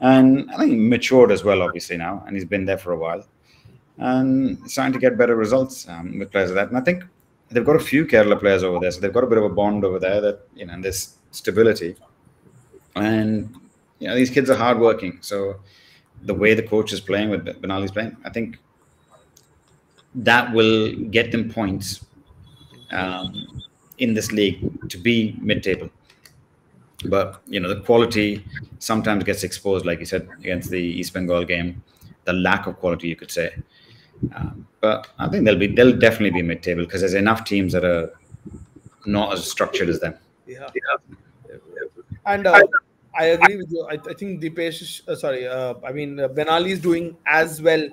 And I think he matured as well, obviously, now. And he's been there for a while. And starting to get better results um, with players of that. And I think they've got a few Kerala players over there, so they've got a bit of a bond over there that, you know, and there's stability. And, you know, these kids are hardworking. So the way the coach is playing with Benali's playing, I think that will get them points um, in this league to be mid-table. But, you know, the quality sometimes gets exposed, like you said, against the East Bengal game, the lack of quality, you could say. Um, but I think they'll be they'll definitely be mid-table, because there's enough teams that are not as structured as them. Yeah, yeah. And uh, I agree with you. I, I think Dipesh, uh, sorry, uh, I mean uh, Benali is doing as well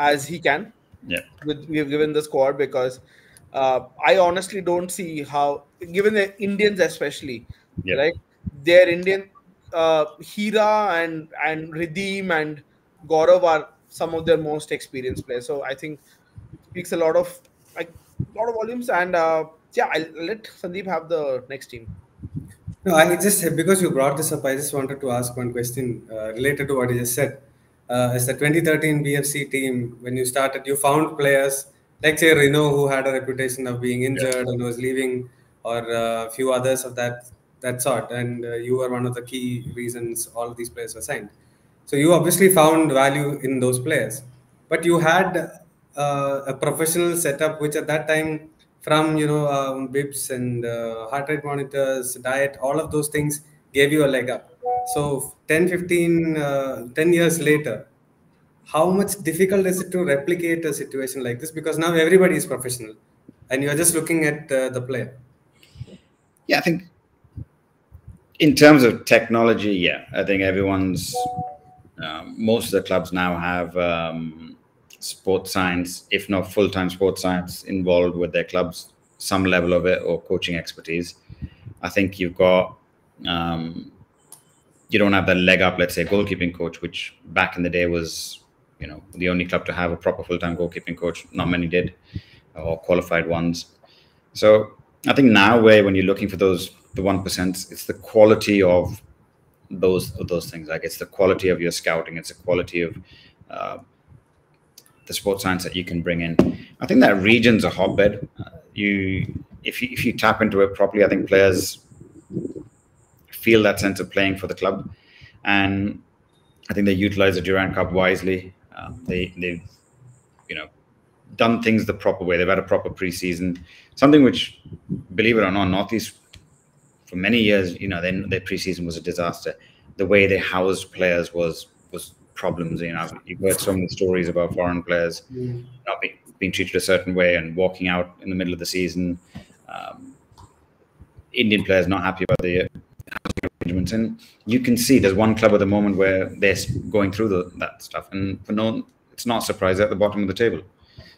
as he can. Yeah, with we have given the squad, because uh, I honestly don't see how, given the Indians especially, yeah. right? They're Indian. Uh, Hira and and Ridim and Gaurav are some of their most experienced players, so I think speaks a lot of like a lot of volumes. And uh, yeah, I'll let Sandeep have the next team. No, I just, because you brought this up, I just wanted to ask one question uh, related to what you just said. Uh, as the twenty thirteen B F C team, when you started, you found players like, say, Rino, who had a reputation of being injured yeah. and was leaving, or a uh, few others of that that sort. And uh, you were one of the key reasons all of these players were signed. So you obviously found value in those players. But you had uh, a professional setup, which at that time, from, you know, um, B I Ps and uh, heart rate monitors, diet, all of those things gave you a leg up. So ten, fifteen, ten years later, how much difficult is it to replicate a situation like this? Because now everybody is professional and you're just looking at uh, the player. Yeah, I think in terms of technology, yeah, I think everyone's, um, most of the clubs now have um, sports science, if not full-time sports science involved with their clubs, some level of it, or coaching expertise. I think you've got, um, you don't have the leg up, let's say, goalkeeping coach, which back in the day was, you know, the only club to have a proper full-time goalkeeping coach. Not many did, or qualified ones. So I think now, where when you're looking for those, the one percent, it's the quality of those of those things. Like, it's the quality of your scouting, it's the quality of uh, the sports science that you can bring in. I think that region's a hotbed. Uh, you, if you, if you tap into it properly, I think players feel that sense of playing for the club, and I think they utilize the Durand Cup wisely. Um, they, they've, you know, done things the proper way. They've had a proper preseason, something which, believe it or not, Northeast for many years, you know, they, their preseason was a disaster. The way they housed players was was problems. You know, you've heard so many stories about foreign players mm. not being, being treated a certain way and walking out in the middle of the season. Um, Indian players not happy about the housing arrangements, and you can see there's one club at the moment where they're going through the, that stuff, and for no, it's not surprising at the bottom of the table.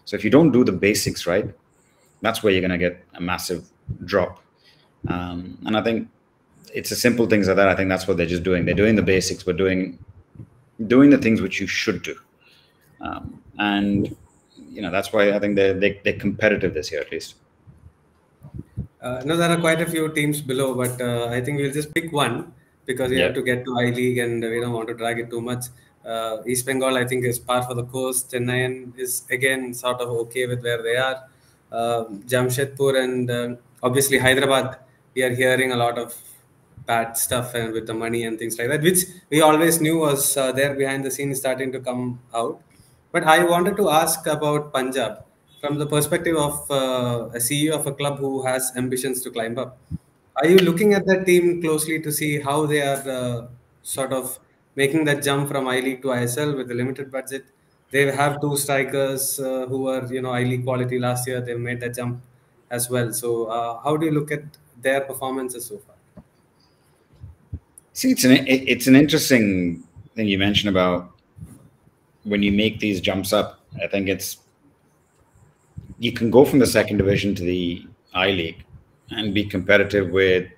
So if you don't do the basics right, that's where you're going to get a massive drop. Um, and I think it's a simple things like that. I think that's what they're just doing. They're doing the basics, but doing doing the things which you should do. Um, and you know, that's why I think they're they, they're competitive this year, at least. Uh, no, there are quite a few teams below, but uh, I think we'll just pick one because we yeah. have to get to I League and we don't want to drag it too much. Uh, East Bengal, I think, is par for the course. Chennai is again sort of okay with where they are. Uh, Jamshedpur and uh, obviously Hyderabad, we are hearing a lot of bad stuff and with the money and things like that, which we always knew was uh, there behind the scenes, starting to come out. But I wanted to ask about Punjab from the perspective of uh, a C E O of a club who has ambitions to climb up. Are you looking at that team closely to see how they are uh, sort of making that jump from I-League to I S L with a limited budget? They have two strikers uh, who were, you know, I-League quality last year. They made that jump as well. So uh, how do you look at their performances so far? See, it's an, it's an interesting thing you mentioned about when you make these jumps up. I think it's, you can go from the second division to the I-League and be competitive with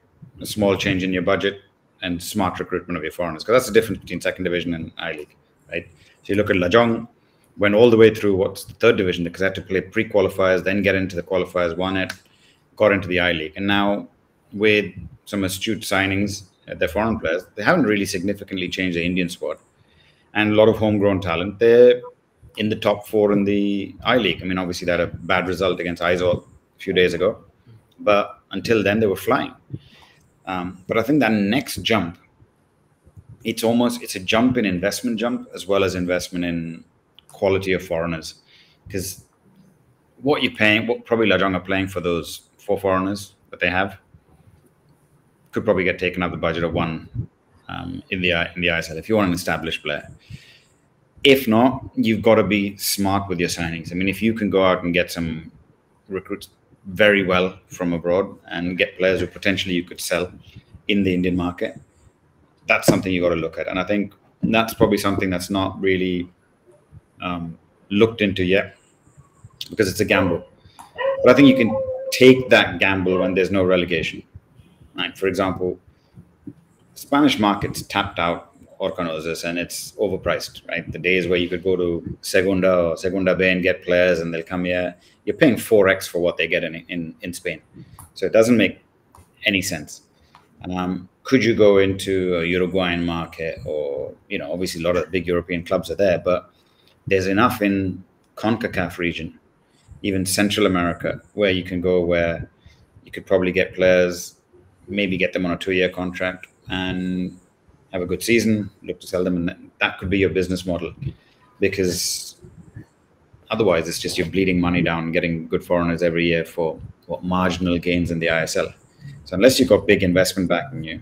a small change in your budget and smart recruitment of your foreigners, because that's the difference between second division and I-League, right? So you look at Lajong, went all the way through what's the third division, because they had to play pre-qualifiers, then get into the qualifiers, won it, got into the I-League. And now with some astute signings at their foreign players, they haven't really significantly changed the Indian squad. And a lot of homegrown talent, they're in the top four in the I-League. I mean, obviously they had a bad result against Aizawl a few days ago, but until then they were flying. Um, but I think that next jump, it's almost, it's a jump in investment jump as well as investment in quality of foreigners. Because what you're paying, what probably Lajong are playing for those four foreigners that they have, could probably get taken up the budget of one um, in the in the I S L if you want an established player. If not, you've got to be smart with your signings. I mean, if you can go out and get some recruits very well from abroad and get players who potentially you could sell in the Indian market, that's something you got to look at. And I think that's probably something that's not really um, looked into yet, because it's a gamble. But I think you can take that gamble when there's no relegation. Like, for example, Spanish market's tapped out Orcanosas and it's overpriced, right? The days where you could go to Segunda or Segunda Bay and get players and they'll come here, you're paying four X for what they get in, in, in Spain. So it doesn't make any sense. Um, could you go into a Uruguayan market or, you know, obviously a lot of big European clubs are there, but there's enough in CONCACAF region, even Central America, where you can go, where you could probably get players, maybe get them on a two-year contract and have a good season, look to sell them. And that could be your business model, because otherwise it's just you're bleeding money down, getting good foreigners every year for what marginal gains in the I S L. So unless you've got big investment backing you,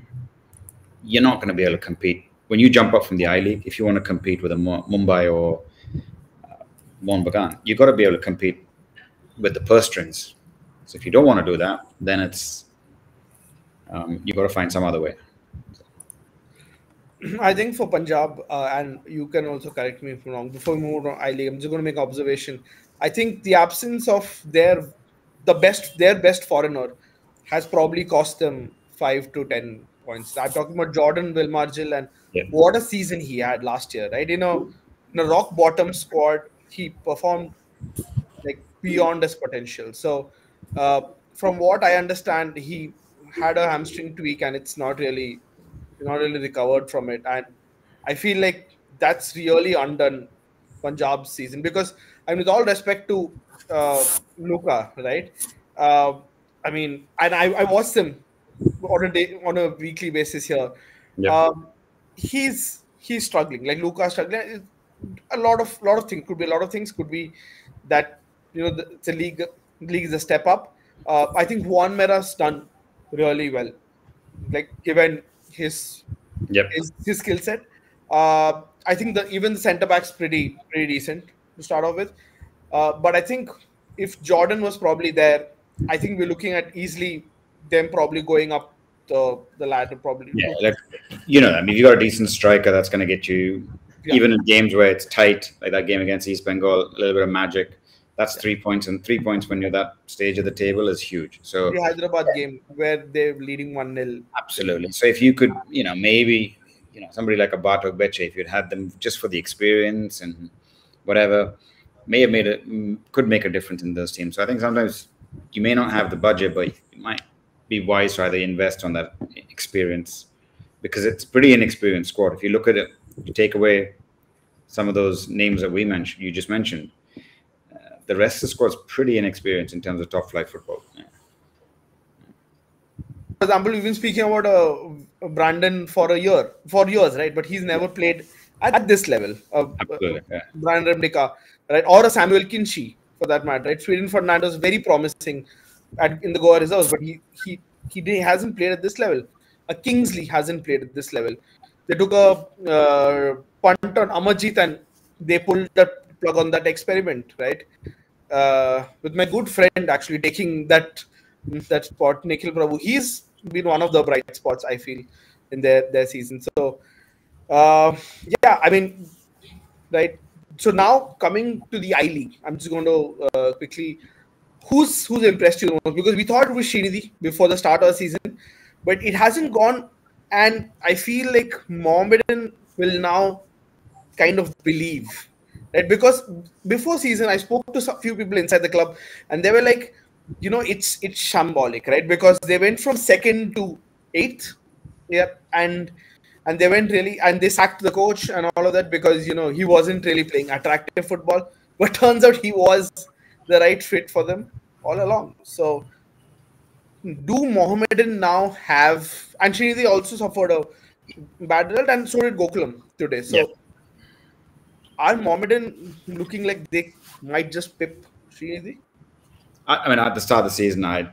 you're not going to be able to compete. When you jump up from the I-League, if you want to compete with a Mumbai or uh, Mohun Bagan, you've got to be able to compete with the purse strings. So if you don't want to do that, then it's um, you've got to find some other way. I think for Punjab, uh, and you can also correct me if I'm wrong, before we move on I-League, I'm just going to make an observation. I think the absence of their the best their best foreigner has probably cost them five to ten points. I'm talking about Jordan Wilmargil, and yeah. What a season he had last year, right? You know, in a rock bottom squad, he performed like beyond his potential. So, uh, from what I understand, he had a hamstring tweak, and it's not really, not really recovered from it. And I feel like that's really undone Punjab's season, because, I mean, with all respect to uh, Luka, right? Uh, I mean, and I, I watched him on a day, on a weekly basis here. Yeah. Um, he's he's struggling, like Luka's struggling. A lot of lot of things could be a lot of things could be that, you know, the, the league league is a step up. Uh, I think Juan Mera's done really well, like given his yep. his, his skill set. Uh, I think the even the centre back's pretty pretty decent to start off with. Uh, but I think if Jordan was probably there, I think we're looking at easily them probably going up the, the ladder probably. Yeah, like, you know, I mean, if you got a decent striker, that's going to get you, yeah. even in games where it's tight, like that game against East Bengal, a little bit of magic. That's yeah. three points, and three points when you're that stage of the table is huge. So the Hyderabad yeah. game where they're leading one nil. Absolutely. So if you could, you know, maybe, you know, somebody like a Bartok Becce, if you'd had them just for the experience and whatever, may have made a could make a difference in those teams. So I think sometimes you may not have the budget, but you might be wise to either invest on that experience, because it's pretty inexperienced squad. If you look at it, you take away some of those names that we mentioned, you just mentioned, uh, the rest of the squad's pretty inexperienced in terms of top flight football. Yeah. For example, we've been speaking about uh, Brandon for a year, for years, right? But he's never played at this level. Uh, Absolutely, yeah. Brandon Remnica, right? Or a Samuel Kinshi, for that matter, right? Sweden Fernando is very promising at, in the Goa reserves, but he he he didn't, hasn't played at this level. A Kingsley hasn't played at this level. They took a uh, punt on Amarjeet and they pulled the plug on that experiment, right? Uh, with my good friend actually taking that that spot, Nikhil Prabhu. He's been one of the bright spots, I feel, in their their season. So uh, yeah, I mean, right. So now coming to the I-League, I'm just going to uh, quickly, who's who's impressed you the most? Because we thought it was Sreenidi before the start of the season, but it hasn't gone. And I feel like Mohammedan will now kind of believe, right? Because before season, I spoke to a few people inside the club and they were like, you know, it's it's shambolic, right? Because they went from second to eighth, yeah, and... And they went really, and they sacked the coach and all of that because, you know, he wasn't really playing attractive football. But turns out he was the right fit for them all along. So, do Mohammedan now have, and Sreenidi also suffered a bad result, and so did Gokulam today. So, yeah. Are Mohammedan looking like they might just pip Sreenidi? I, I mean, at the start of the season, I.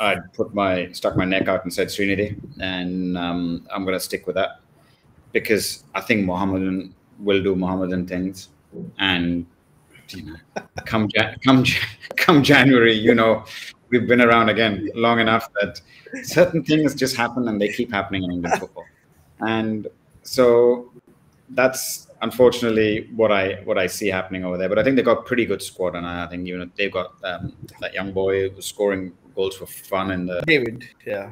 I put my stuck my neck out and said Sreenidi, and um, I'm going to stick with that because I think Mohammedan will do Mohammedan things, and you know, come Jan come come January, you know, we've been around again long enough that certain things just happen and they keep happening in Indian football, and so that's unfortunately what I what I see happening over there. But I think they got a pretty good squad, and I think you know they've got um, that young boy who's scoring goals for fun and the David, yeah.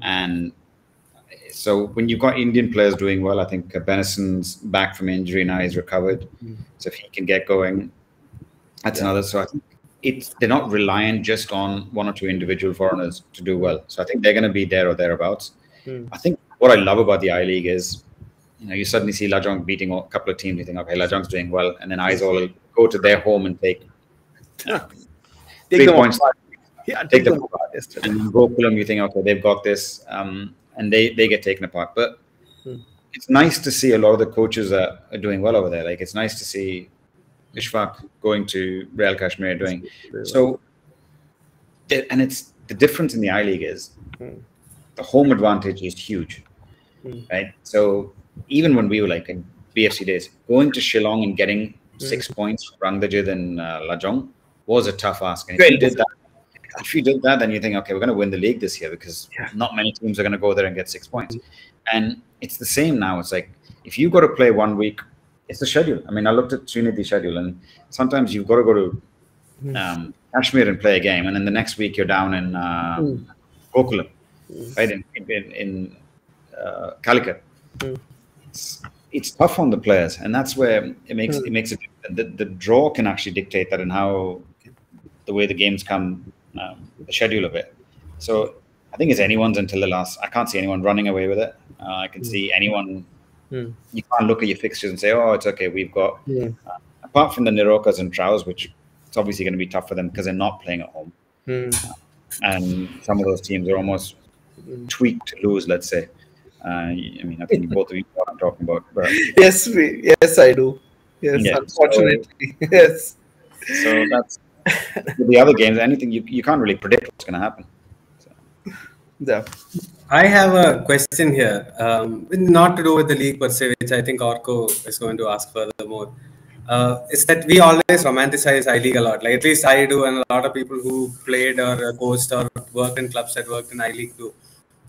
And so when you've got Indian players doing well, I think Benison's back from injury now, he's recovered. Mm. So if he can get going, that's yeah. another. So I think it's they're not reliant just on one or two individual foreigners to do well. So I think they're going to be there or thereabouts. Mm. I think what I love about the I League is, you know, you suddenly see Lajong beating a couple of teams. You think, okay, Lajong's doing well, and then Aizawl go to their home and take yeah. three points. Yeah, take them apart. And Gokulam, you think, okay, they've got this, um, and they they get taken apart. But hmm. it's nice to see a lot of the coaches are, are doing well over there. Like, it's nice to see Ishfaq going to Real Kashmir doing really so. And it's the difference in the I League is hmm. the home advantage is huge, hmm. right? So even when we were like in B F C days, going to Shillong and getting hmm. six points from Rangdajid and uh, Lajong was a tough ask. And if you did that. If you did that, then you think, okay, we're going to win the league this year because yeah. not many teams are going to go there and get six points. Mm-hmm. And it's the same now. It's like, if you've got to play one week, it's the schedule. I mean, I looked at Sreenidi schedule, and sometimes you've got to go to um, Kashmir and play a game, and then the next week you're down in uh, mm. Gokulam, mm. right, in, in, in uh, Calicut. Mm. It's, it's tough on the players, and that's where it makes mm. it makes it the, the draw can actually dictate that and how the way the games come. Um, the schedule of it. So I think it's anyone's until the last. I can't see anyone running away with it. Uh, I can mm. see anyone. Mm. You can't look at your fixtures and say, oh, it's okay, we've got. Yeah. Uh, apart from the Nirokas and Traus, which it's obviously going to be tough for them because they're not playing at home. Mm. Uh, and some of those teams are almost mm. tweaked to lose, let's say. Uh, I mean, I think both of you know what I'm talking about. But, uh, yes, we, yes, I do. Yes, yeah, unfortunately. So, yes. So that's. The other games, anything you you can't really predict what's going to happen. So. Yeah. I have a question here, um, not to do with the league per se, which I think Orko is going to ask furthermore. Uh, is that we always romanticize I League a lot? Like, at least I do, and a lot of people who played or coached or worked in clubs that worked in I League do.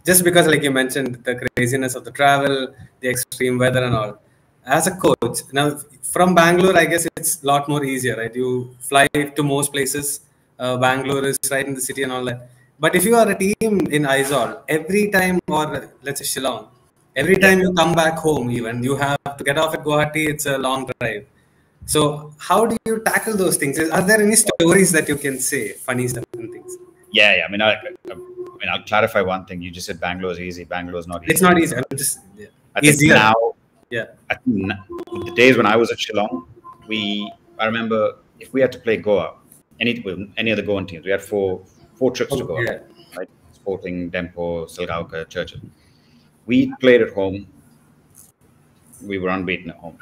Just because, like you mentioned, the craziness of the travel, the extreme weather, and all. As a coach now from Bangalore, I guess it's a lot more easier, right? You fly to most places. Uh, Bangalore is right in the city and all that. But if you are a team in Aizawl, every time, or let's say Shillong, every time you come back home, even you have to get off at Guwahati. It's a long drive. So how do you tackle those things? Are there any stories that you can say, funny stuff and things? Yeah, yeah. I mean, I, I mean, I'll clarify one thing. You just said Bangalore is easy. Bangalore is not easy. It's not easy. I'm just yeah. I think easier now. Yeah, I think the days when I was at Shillong, we I remember if we had to play Goa, any any other Goan teams, we had four four trips oh, to Goa, yeah. right? Sporting, Dempo, Salgaoka, Churchill. We played at home. We were unbeaten at home,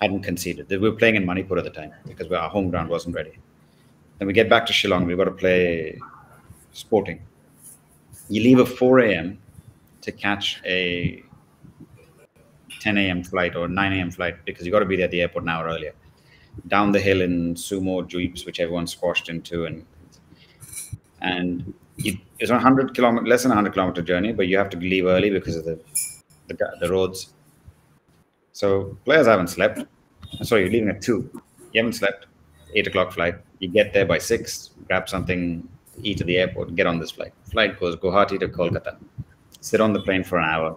hadn't conceded. We were playing in Manipur at the time because our home ground wasn't ready. Then we get back to Shillong. We've got to play Sporting. You leave at four A M to catch a ten A M flight or nine A M flight because you got to be there at the airport an hour earlier. Down the hill in sumo jeeps, which everyone squashed into, and and you, it's a hundred kilometer, less than a hundred kilometer journey, but you have to leave early because of the the, the roads. So players haven't slept. Sorry, you're leaving at two. You haven't slept. Eight o'clock flight. You get there by six. Grab something, eat at the airport. Get on this flight. Flight goes Guwahati to Kolkata. Sit on the plane for an hour.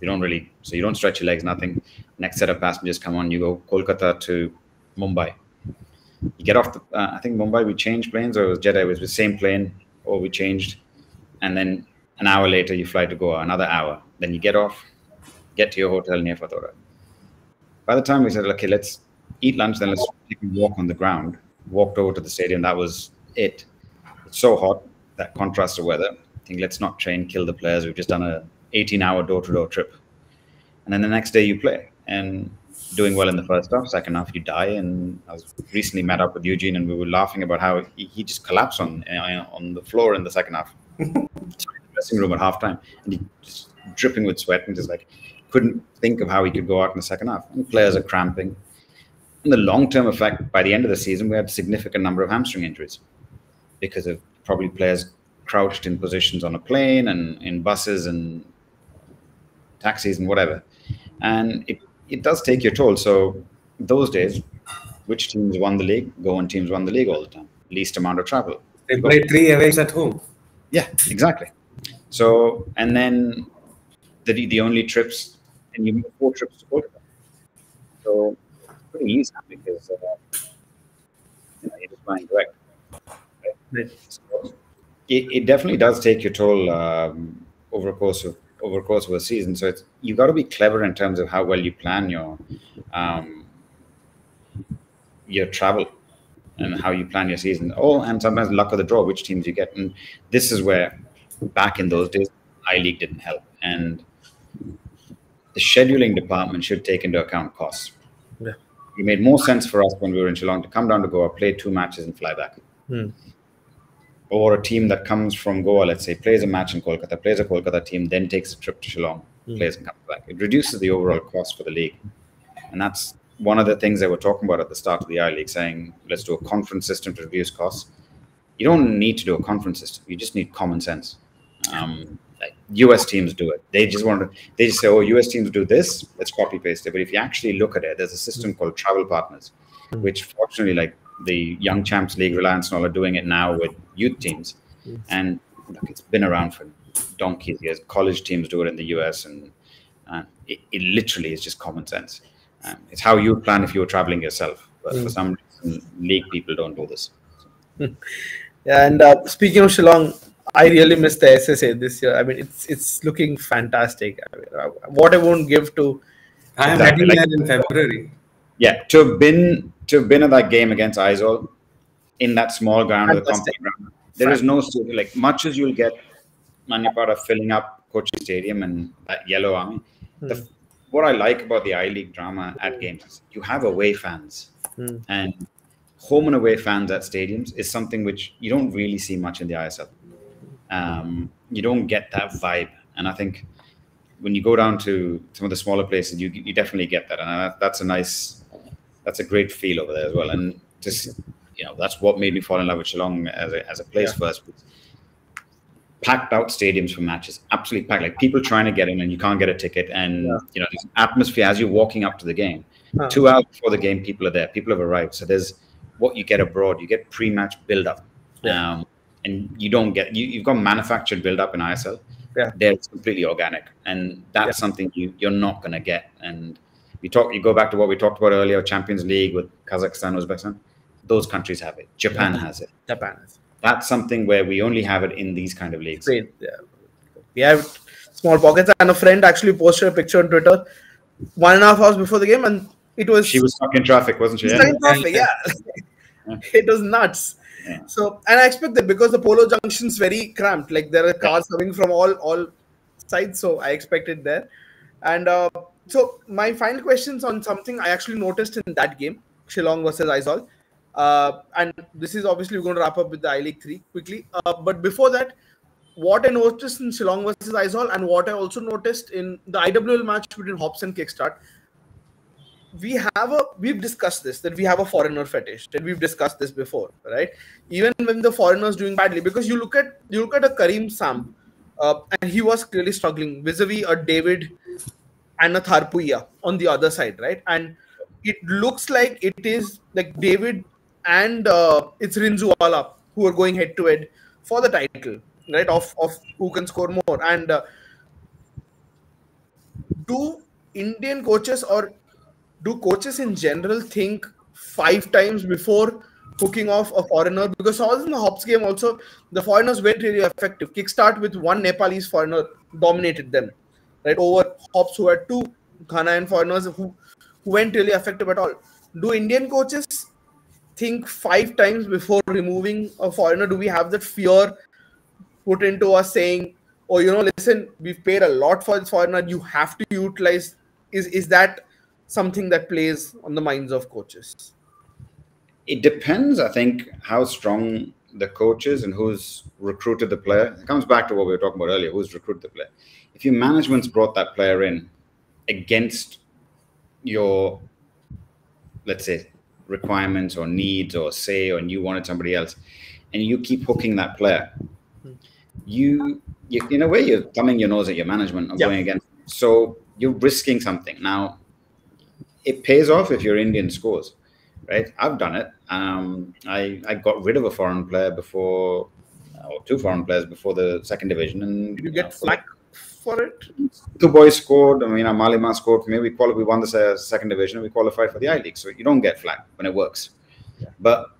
You don't really, so you don't stretch your legs, nothing. Next set of passengers come on, you go Kolkata to Mumbai. You get off the, uh, I think Mumbai, we changed planes, or it was Jet Airways, it was the same plane, or we changed. And then an hour later, you fly to Goa, another hour. Then you get off, get to your hotel near Fatora. By the time we said, okay, let's eat lunch, then let's take a walk on the ground. Walked over to the stadium, that was it. It's so hot, that contrast of weather. I think let's not train, kill the players. We've just done a eighteen hour door-to-door trip, and then the next day you play and doing well in the first half, second half you die. And I was recently met up with Eugene, and we were laughing about how he, he just collapsed on on the floor in the second half, in the dressing room at halftime, and he just dripping with sweat and just like couldn't think of how he could go out in the second half. And players are cramping. In the long-term effect, by the end of the season, we had a significant number of hamstring injuries because of probably players crouched in positions on a plane and in buses and taxis and whatever, and it, it does take your toll. So those days, which teams won the league? Goan teams won the league all the time. Least amount of travel. They played three aways at home. Yeah, exactly. So, and then the the only trips, and you made four trips to Kolkata. So it's pretty easy because uh, you know, you're just flying direct. Right? Right. So it, it definitely does take your toll um, over a course of over a course of a season. So it's, you've got to be clever in terms of how well you plan your um, your travel and how you plan your season. Oh, and sometimes luck of the draw, which teams you get. And this is where back in those days, I League didn't help. And the scheduling department should take into account costs. Yeah. It made more sense for us when we were in Shillong to come down to Goa, play two matches and fly back. Mm. Or a team that comes from Goa, let's say, plays a match in Kolkata, plays a Kolkata team, then takes a trip to Shillong, mm. plays and comes back. It reduces the overall cost for the league. And that's one of the things they were talking about at the start of the I League, saying, let's do a conference system to reduce costs. You don't need to do a conference system. You just need common sense. Um, like U S teams do it. They just want to, they just say, oh, U S teams do this, let's copy paste it. But if you actually look at it, there's a system called travel partners, which fortunately, like the Young Champs League, Reliance and all are doing it now with youth teams. And look, it's been around for donkey's years. College teams do it in the U S, and uh, it, it literally is just common sense. Um, it's how you plan if you were traveling yourself. But mm. for some reason, league people don't do this. So. Yeah, and uh, speaking of Shillong, I really miss the S S A this year. I mean, it's it's looking fantastic. I mean, uh, what I won't give to... I am heading there in February. Yeah, to have been to have been at that game against Aizawl in that small ground, the ground there Fact. is no... Like, much as you'll get Manipur filling up Kochi Stadium and that yellow army, mm. the, what I like about the I League drama at games is you have away fans. Mm. And home and away fans at stadiums is something which you don't really see much in the I S L. Um, you don't get that vibe. And I think when you go down to some of the smaller places, you, you definitely get that. And that's a nice, that's a great feel over there as well. And just, you know, that's what made me fall in love with Shillong as a, as a place yeah. first. Packed out stadiums for matches, absolutely packed, like people trying to get in and you can't get a ticket. And, yeah. you know, there's an atmosphere as you're walking up to the game. Huh. Two hours before the game, people are there. People have arrived. So there's what you get abroad. You get pre-match build-up. Yeah. Um, and you don't get, you, you've got manufactured build-up in I S L. Yeah. They're completely organic. And that's yeah. something you, you're not going to get. And we talk, you go back to what we talked about earlier, Champions League with Kazakhstan, Uzbekistan. Those countries have it. Japan yeah. has it. Japan has it. That's something where we only have it in these kind of leagues. Great. Yeah. We have small pockets. And a friend actually posted a picture on Twitter one and a half hours before the game, and it was... She was stuck in traffic, wasn't she? Stuck in traffic, yeah. yeah. It was nuts. Yeah. So, and I expect that because the Polo Junction's very cramped. Like, there are cars yeah. coming from all, all sides, so I expect it there. And uh, so, my final question's on something I actually noticed in that game, Shillong versus Aizawl. Uh, and this is obviously we're going to wrap up with the I League three quickly. Uh, but before that, what I noticed in Shillong versus Aizawl and what I also noticed in the I W L match between Hobbs and Kickstart, we have a, we've discussed this, that we have a foreigner fetish, and we've discussed this before, right? Even when the foreigners doing badly, because you look at, you look at a Karim Sam, uh, and he was clearly struggling vis-a-vis a David and a Tharpuya on the other side, right? And it looks like it is like David and uh, it's Rinzuala who are going head to head for the title, right? Of, of who can score more. And uh, do Indian coaches or do coaches in general think five times before hooking off a foreigner? Because also in the Hobbs game also, the foreigners were really effective. Kickstart with one Nepalese foreigner dominated them, right? Over Hobbs who had two Ghanaian foreigners who, who weren't really effective at all. Do Indian coaches think five times before removing a foreigner? Do we have that fear put into us saying, oh, you know, listen, we've paid a lot for this foreigner, you have to utilize? Is, is that something that plays on the minds of coaches? It depends, I think, how strong the coach is and who's recruited the player. It comes back to what we were talking about earlier, who's recruited the player. If your management's brought that player in against your, let's say, requirements or needs or say, or you wanted somebody else, and you keep hooking that player, you, you in a way, you're thumbing your nose at your management or yep. going against them. So you're risking something. Now, it pays off if your Indian scores, right? I've done it. Um, I, I got rid of a foreign player before, or two foreign players before the second division. And Did you, you get know, flack for it? Two boys scored. I mean, Malima scored for me. We, quali we won the second division and we qualified for the I League. So you don't get flack when it works. Yeah. But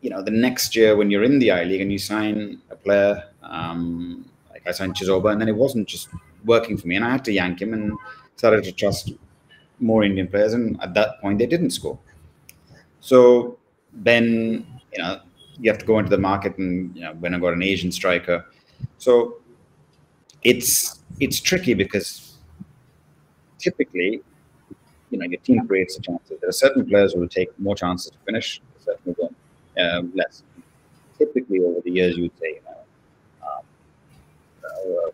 you know, the next year when you're in the I League and you sign a player, um, like I signed Chizoba, and then it wasn't just working for me, and I had to yank him and started to trust more Indian players. And at that point, they didn't score. So then, you know, you have to go into the market, and you know, when I got an Asian striker, so it's it's tricky because typically, you know, your team creates the chances. There are certain players who will take more chances to finish, certainly then, um, less. Typically, over the years, you would say, you know, um, uh,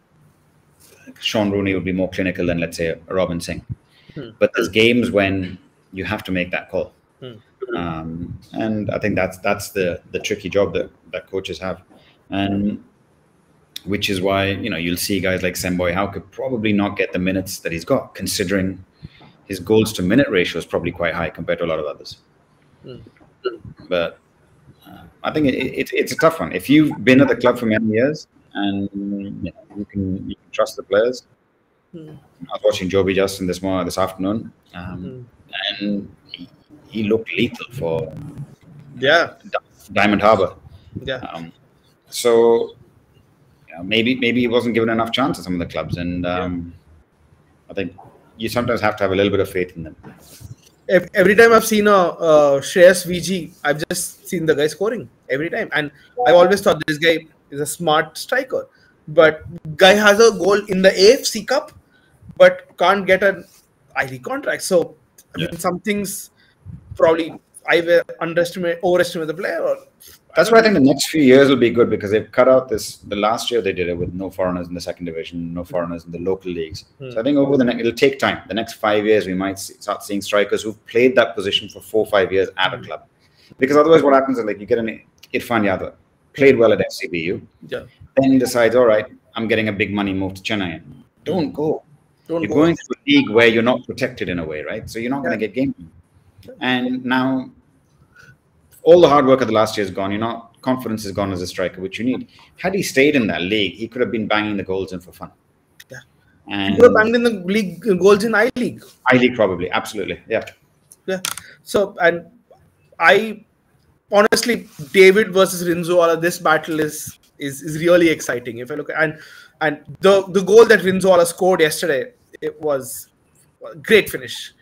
uh, Sean Rooney would be more clinical than, let's say, Robin Singh. Hmm. But there's games when you have to make that call, hmm. um, and I think that's that's the the tricky job that that coaches have, and which is why, you know, you'll see guys like Semboy Howe could probably not get the minutes that he's got, considering his goals to minute ratio is probably quite high compared to a lot of others. Mm. But uh, I think it, it, it's a tough one. If you've been at the club for many years and you know, you can, you can trust the players. Mm. I was watching Joby Justin this morning, this afternoon, um, mm. and he, he looked lethal for yeah Diamond Harbour. Yeah. Um, so you know, maybe maybe he wasn't given enough chance at some of the clubs, and um, yeah. I think you sometimes have to have a little bit of faith in them. Every time I've seen a uh, Shreyas V G, I've just seen the guy scoring every time. And I always thought this guy is a smart striker. But guy has a goal in the A F C Cup, but can't get an I League contract. So I mean, yeah. some things probably either underestimate, overestimate the player. Or That's why I think the next few years will be good, because they've cut out this. The last year they did it with no foreigners in the second division, no foreigners in the local leagues. Hmm. So I think over the next, it'll take time. The next five years, we might see, start seeing strikers who've played that position for four or five years at a club. Because otherwise what happens is, like, you get an Irfan Yadav, played well at F C B U, yeah. then he decides, all right, I'm getting a big money move to Chennai. Don't go. Don't you're go. going to a league where you're not protected in a way, right? So you're not yeah. going to get game. And now all the hard work of the last year is gone. You're not, confidence is gone as a striker, which you need. Had he stayed in that league, he could have been banging the goals in for fun. Yeah. And he could have banged in the league, goals in I League. I League probably, absolutely, yeah. Yeah. So, and I, honestly, David versus Rinzooala, this battle is, is, is really exciting. If I look at, and, and the, the goal that Rinzooala scored yesterday, it was a great finish.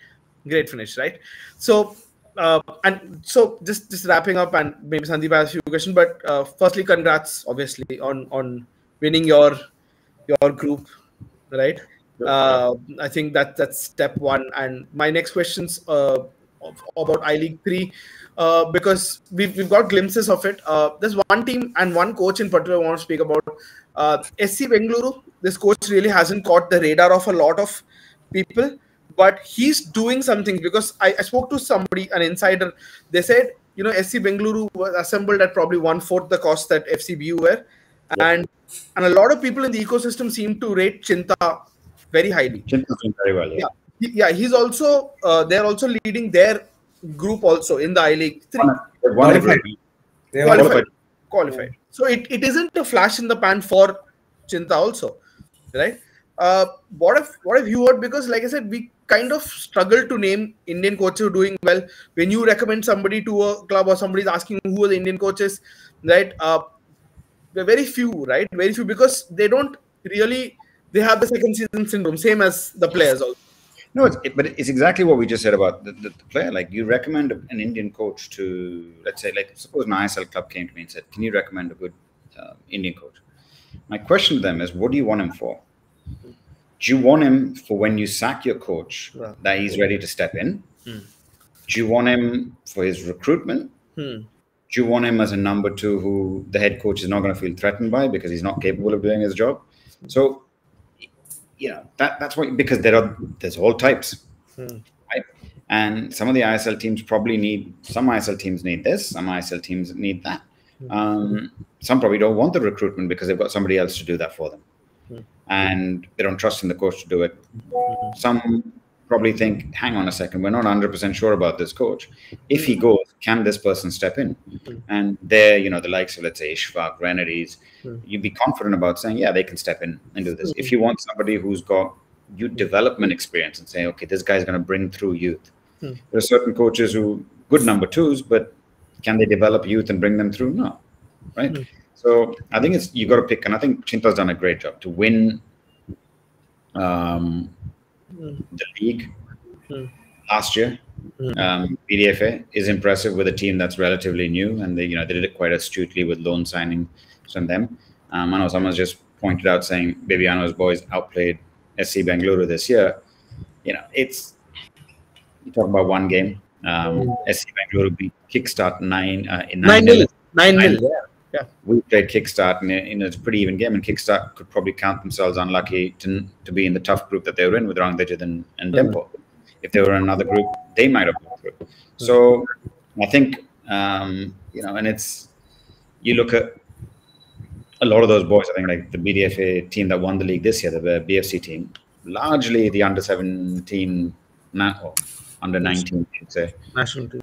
Great finish, right? So, uh, and so just just wrapping up, and maybe Sandeep has a few questions, but uh, firstly, congrats, obviously, on on winning your your group, right? Uh, I think that that's step one. And my next questions uh, about I League three, uh, because we've we've got glimpses of it. Uh, there's one team and one coach in particular I want to speak about. Uh, S C Bengaluru. This coach really hasn't caught the radar of a lot of people. But he's doing something, because I, I spoke to somebody, an insider. They said, you know, S C Bengaluru was assembled at probably one-fourth the cost that F C B U were. And yeah. and a lot of people in the ecosystem seem to rate Chinta very highly. Chinta's doing very well, yeah. Yeah, yeah he's also, uh, they're also leading their group also in the I League three. One, one qualified. Qualified. qualified. Qualified. So it, it isn't a flash in the pan for Chinta also, right? Uh, what have, what have you heard? Because like I said, we kind of struggle to name Indian coaches who are doing well. When you recommend somebody to a club, or somebody's asking who are the Indian coaches, right? Uh, there are very few, right? Very few, because they don't really, they have the second season syndrome, same as the players also. No, it's, it, but it's exactly what we just said about the, the, the player. Like, you recommend an Indian coach to, let's say, like, suppose an I S L club came to me and said, can you recommend a good uh, Indian coach? My question to them is, what do you want him for? Do you want him for when you sack your coach right. that he's ready to step in? Hmm. Do you want him for his recruitment? Hmm. Do you want him as a number two who the head coach is not going to feel threatened by because he's not capable of doing his job? So, you know, that, that's what, because there are, there's all types. Hmm. Right? And some of the I S L teams probably need, some I S L teams need this, some I S L teams need that. Hmm. Um, some probably don't want the recruitment because they've got somebody else to do that for them. And they don't trust in the coach to do it. Mm-hmm. Some probably think, hang on a second, we're not one hundred percent sure about this coach. If he goes, can this person step in? Mm-hmm. And there, you know, the likes of, let's say, Ishfaq, Grenadiers, mm-hmm. you'd be confident about saying, yeah, they can step in and do this. Mm-hmm. If you want somebody who's got youth mm-hmm. development experience and say, okay, this guy's going to bring through youth. Mm-hmm. There are certain coaches who, good number twos, but can they develop youth and bring them through? No, right? Mm. So I think it's, you got to pick, and I think Chinta's done a great job to win um, mm. the league mm. last year. Mm. Um, P D F A is impressive with a team that's relatively new, and they, you know, they did it quite astutely with loan signing from them. Um, I know someone's just pointed out saying Bebiano's boys outplayed S C Bengaluru this year. You know, it's, you talk about one game. Um, S C Bengaluru beat Kickstart nine uh, in nine nil. Nine nil. Yeah. yeah. We played Kickstart, and you know, it's a pretty even game. And Kickstart could probably count themselves unlucky to to be in the tough group that they were in with Rangdejit and, and Dempo. Mm. If they were in another group, they might have gone through. So I think um, you know, and it's, you look at a lot of those boys. I think like the B D F A team that won the league this year, the B F C team, largely the under seventeen. Now, under nineteen, I should say, national team,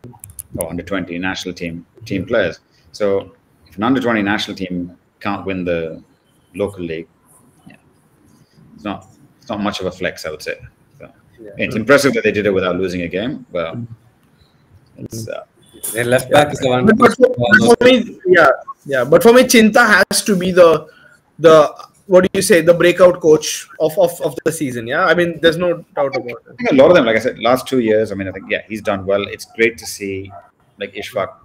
or oh, under twenty national team team players. So if an under twenty national team can't win the local league, yeah, it's not it's not much of a flex, I would say. So, yeah. It's impressive that they did it without losing a game. Well, it's, uh, their left back yeah, is the one. But, but for, but for me, yeah, yeah. But for me, Chinta has to be the the. What do you say? The breakout coach of, of of the season, yeah. I mean, there's no doubt about it. I think a lot of them, like I said, last two years. I mean, I think yeah, he's done well. It's great to see, like Ishfaq,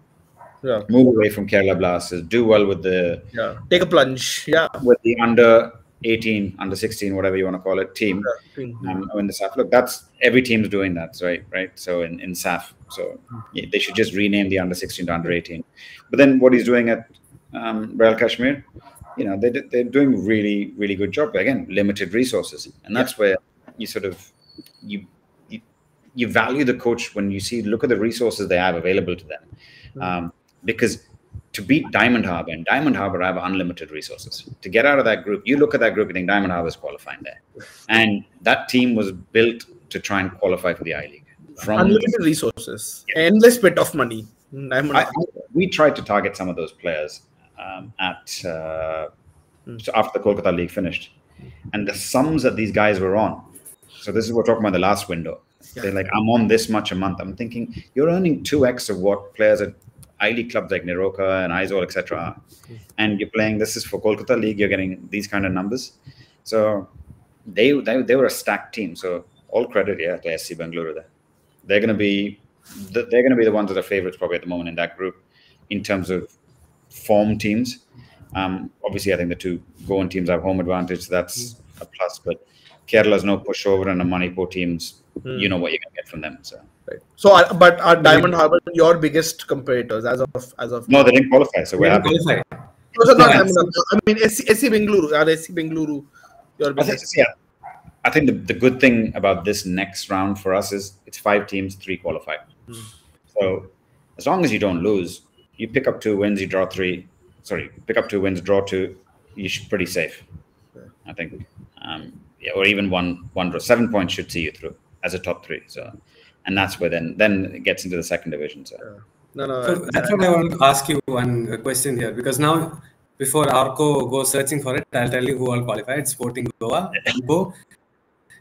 yeah. move away from Kerala Blasters, do well with the yeah, take a plunge, yeah, with the under eighteen, under sixteen, whatever you want to call it, team. Yeah. Um, in the S A F, look, that's every team's doing that, right? Right. So in in S A F, so yeah, they should just rename the under sixteen to under eighteen. But then what he's doing at um, Real Kashmir. You know, they, they're doing really, really good job. Again, limited resources. And that's where you sort of, you, you, you value the coach when you see, look at the resources they have available to them. Um, because to beat Diamond Harbour, and Diamond Harbour have unlimited resources. To get out of that group, you look at that group, you think Diamond Harbour is qualifying there. And that team was built to try and qualify for the I-League. From unlimited resources, yeah. endless bit of money. Diamond I, we tried to target some of those players. Um, at uh, mm. so after the Kolkata league finished, and the sums that these guys were on. So this is what we're talking about, the last window. Yeah. They're like, I'm on this much a month. I'm thinking you're earning two x of what players at I-League clubs like Niroka and Aizawl, et cetera are, mm. and you're playing. This is for Kolkata league. You're getting these kind of numbers. So they they, they were a stacked team. So all credit, yeah, to S C Bengaluru. There, they're going to be the, they're going to be the ones that are favourites probably at the moment in that group, in terms of form teams. Um, obviously, I think the two Goan teams have home advantage. So that's mm. a plus. But Kerala's no pushover, and the Manipur teams, mm. you know what you're gonna get from them. So, right. So, are, but are Diamond Harbour your biggest competitors as of as of? No, they didn't qualify. So we're happy. No, so not, I mean, I mean S C, S C Bengaluru. Are S C Bengaluru your biggest? I think, yeah, I think the the good thing about this next round for us is it's five teams, three qualified. Mm. So as long as you don't lose. You pick up two wins, you draw three. Sorry, pick up two wins, draw two. You're pretty safe, okay. I think. Um, yeah, or even one, one draw. Seven points should see you through as a top three. So, and that's where then then it gets into the second division. So, yeah. no, no, so I, that's I, what I want to ask you one question here, because now before Arco goes searching for it, I'll tell you who all qualified: Sporting Goa, Dempo,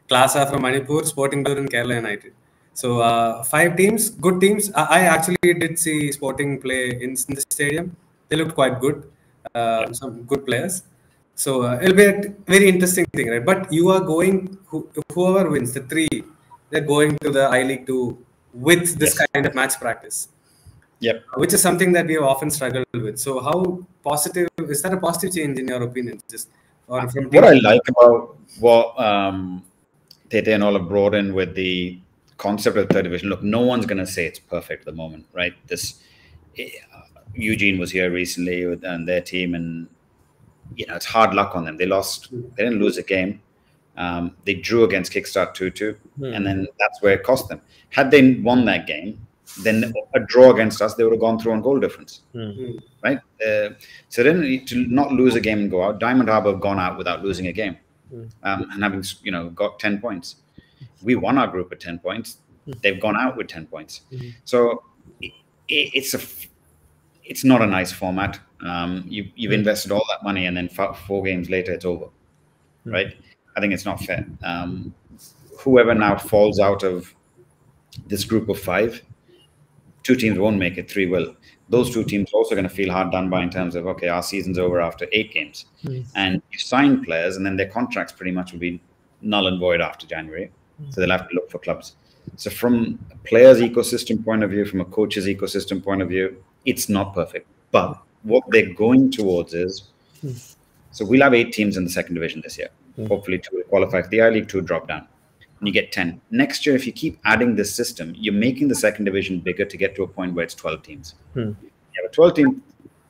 Class A from Manipur, Sporting Goa, and Kerala United. So uh, five teams, good teams. I actually did see Sporting play in, in the stadium. They looked quite good, uh, some good players. So uh, it'll be a very interesting thing, right? But you are going, who, whoever wins the three, they're going to the I-League to with this yes. kind of match practice. Yep. Which is something that we have often struggled with. So how positive, is that a positive change in your opinion? Just or from What I like about what um, Tete and all have brought in with the concept of the third division. Look, no one's going to say it's perfect at the moment, right? This uh, Eugene was here recently with and their team, and you know it's hard luck on them. They lost, they didn't lose a game. Um, they drew against Kickstart two two, hmm. and then that's where it cost them. Had they won that game, then a draw against us, they would have gone through on goal difference, hmm. right? Uh, so then to not lose a game and go out, Diamond Harbour have gone out without losing a game, hmm. um, and having you know got ten points. We won our group at ten points. They've gone out with ten points. Mm-hmm. So it, it's a, it's not a nice format. Um, you, you've invested all that money, and then four games later, it's over, mm-hmm. right? I think it's not fair. Um, whoever now falls out of this group of five, two teams won't make it, three will. Those two teams are also going to feel hard done by in terms of, okay, our season's over after eight games. Yes. And you sign players and then their contracts pretty much will be null and void after January. Yes. So they'll have to look for clubs. So from a player's ecosystem point of view, from a coach's ecosystem point of view, it's not perfect. But what they're going towards is, yes. so we'll have eight teams in the second division this year. Yes. Hopefully two will qualify for the I-League, two drop down. And you get ten. Next year, if you keep adding this system, you're making the second division bigger to get to a point where it's twelve teams. Hmm. You have a twelve-team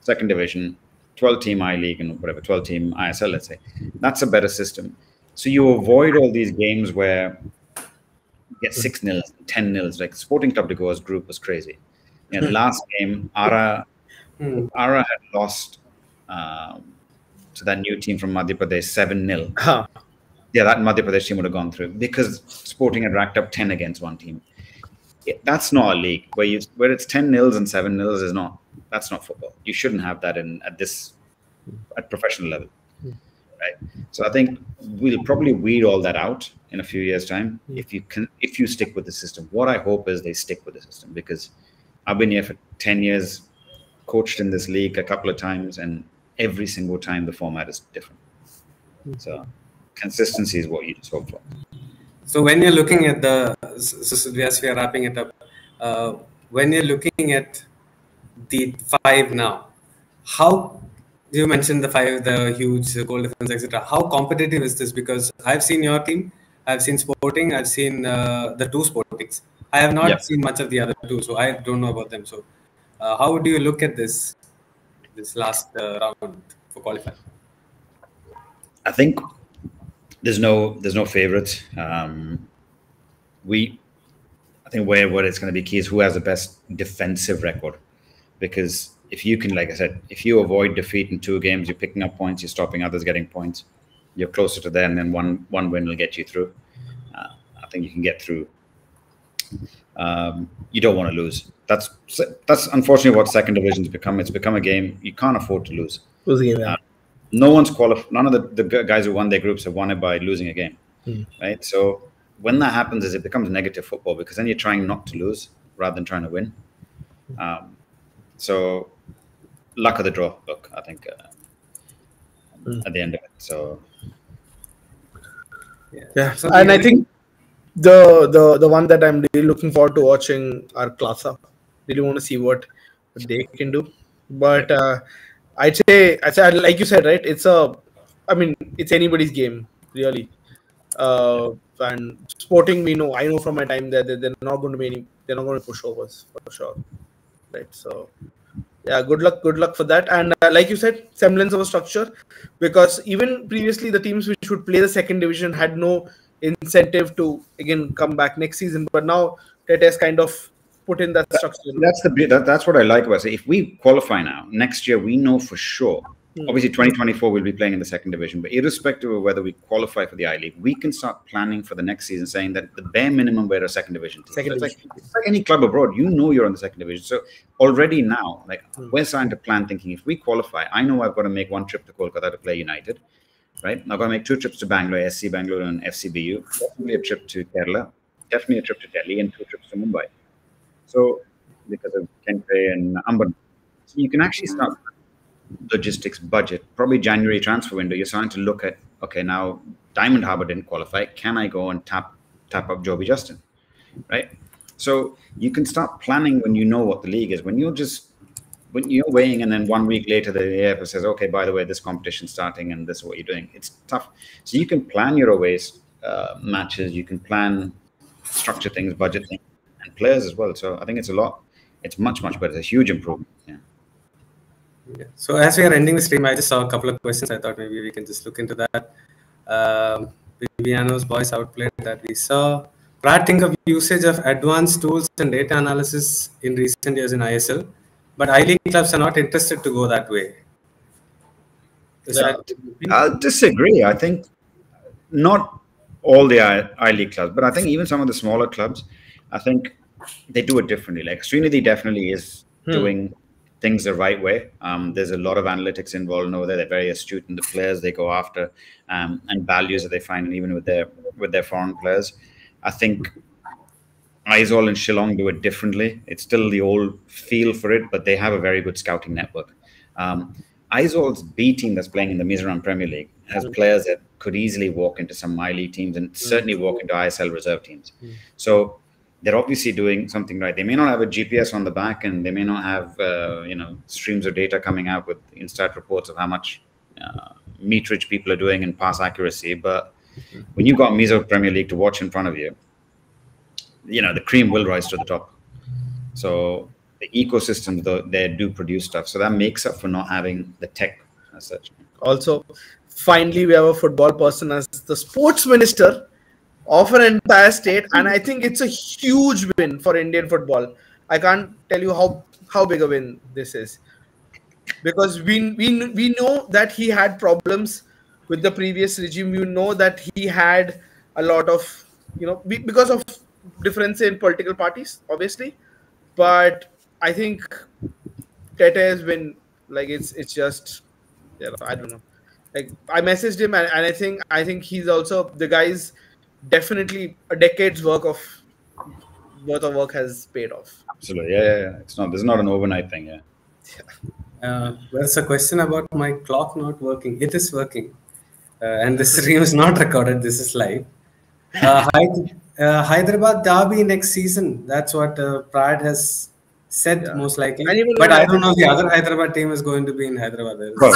second division, twelve-team I-League, and whatever, twelve-team I S L, let's say. That's a better system. So you avoid all these games where you get six nils, ten nils. Like Sporting Club de Goa's group was crazy. You know, the last game, Ara, hmm. Ara had lost uh, to that new team from Madhya Pradesh seven nil. Huh. Yeah, that Madhya Pradesh team would have gone through because Sporting had racked up ten against one team. Yeah, that's not a league where you where it's ten nils and seven nils is not. That's not football. You shouldn't have that in at this at professional level, right? So I think we'll probably weed all that out in a few years' time if you can if you stick with the system. What I hope is they stick with the system because I've been here for ten years, coached in this league a couple of times, and every single time the format is different. So. Consistency is what you just hope for. So when you're looking at the, so as we are wrapping it up, uh, when you're looking at the five now, how, you mentioned the five, the huge goal difference, et cetera. How competitive is this? Because I've seen your team, I've seen Sporting, I've seen uh, the two Sportings. I have not yep. seen much of the other two, so I don't know about them. So uh, how do you look at this, this last uh, round for qualifying? I think... There's no, there's no favorites. Um, we, I think where what it's going to be key is who has the best defensive record, because if you can, like I said, if you avoid defeat in two games, you're picking up points, you're stopping others getting points, you're closer to them, and then one one win will get you through. Uh, I think you can get through. Um, you don't want to lose. That's that's unfortunately what second division's become. It's become a game you can't afford to lose. Who's the game? No one's qualified. None of the, the guys who won their groups have won it by losing a game, mm. right? So when that happens, is it becomes negative football because then you're trying not to lose rather than trying to win. Um, so luck of the draw, look, I think uh, mm. at the end of it. So yeah, yeah. So and I think the the the one that I'm really looking forward to watching are Klasa. Really want to see what they can do, but. Uh, I'd say, I'd say, like you said, right? It's a, I mean, it's anybody's game, really. Uh, and Sporting, we know, I know from my time that they're, they're not going to be any, they're not going to push overs for sure, right? So, yeah, good luck, good luck for that. And uh, like you said, semblance of a structure, because even previously the teams which would play the second division had no incentive to again come back next season, but now Tete has kind of. Put in that structure. That's the bit. That, that's what I like about it. If we qualify now, next year we know for sure. Mm. Obviously, twenty twenty-four we'll be playing in the second division, but irrespective of whether we qualify for the I League, we can start planning for the next season, saying that the bare minimum we're a second division team. Second so division. It's, like, it's like any club abroad. You know you're in the second division, so already now, like mm. we're starting to plan, thinking if we qualify, I know I've got to make one trip to Kolkata to play United, right? I've got to make two trips to Bangalore, S C Bengaluru, and F C B U. Definitely a trip to Kerala. Definitely a trip to Delhi, and two trips to Mumbai. So, because of Kente and Amban, so you can actually start logistics budget. Probably January transfer window. You're starting to look at okay now. Diamond Harbour didn't qualify. Can I go and tap tap up Joby Justin, right? So you can start planning when you know what the league is. When you're just when you're weighing, and then one week later the A F L says, okay, by the way, this competition's starting, and this is what you're doing. It's tough. So you can plan your aways uh, matches. You can plan structure things, budget things. And players as well. So I think it's a lot. It's much, much better. It's a huge improvement. Yeah. yeah. So as we are ending the stream, I just saw a couple of questions. I thought maybe we can just look into that. Um, Viviano's boys outplayed that we saw. Pratt think of usage of advanced tools and data analysis in recent years in I S L, but I-League clubs are not interested to go that way. Yeah. That I'll disagree. I think not all the I-League clubs, but I think even some of the smaller clubs, I think they do it differently. Like Sreenidi definitely is hmm. doing things the right way. Um, there's a lot of analytics involved over there. They're very astute in the players they go after um, and values that they find, even with their with their foreign players. I think Aizawl and Shillong do it differently. It's still the old feel for it, but they have a very good scouting network. Um, Aizol's B team that's playing in the Mizoram Premier League has mm. players that could easily walk into some My League teams and mm. certainly walk into I S L reserve teams. Mm. So they're obviously doing something right. They may not have a G P S on the back, and they may not have uh, you know, streams of data coming out with instant reports of how much uh, meterage people are doing and pass accuracy. But mm. when you've got Mizoram Premier League to watch in front of you, you know, the cream will rise to the top. So the ecosystems, though, they do produce stuff. So that makes up for not having the tech as such. Also, finally, we have a football person as the sports minister of an entire state. And I think it's a huge win for Indian football. I can't tell you how, how big a win this is. Because we, we, we know that he had problems with the previous regime. We know that he had a lot of, you know, because of difference in political parties, obviously, but I think Tete has been like, it's it's just, you know, I don't know. Like, I messaged him, and, and I think I think he's also the guy's definitely a decade's work of worth of work has paid off. Absolutely, yeah, yeah, yeah. It's not there's not an overnight thing, yeah. yeah. Uh, there's a question about my clock not working. It is working, uh, and this stream is not recorded. This is live. Uh, hi. Uh, Hyderabad derby next season. That's what uh, Prad has said, yeah. most likely. But I don't know if the other Hyderabad team is going to be in Hyderabad. Oh,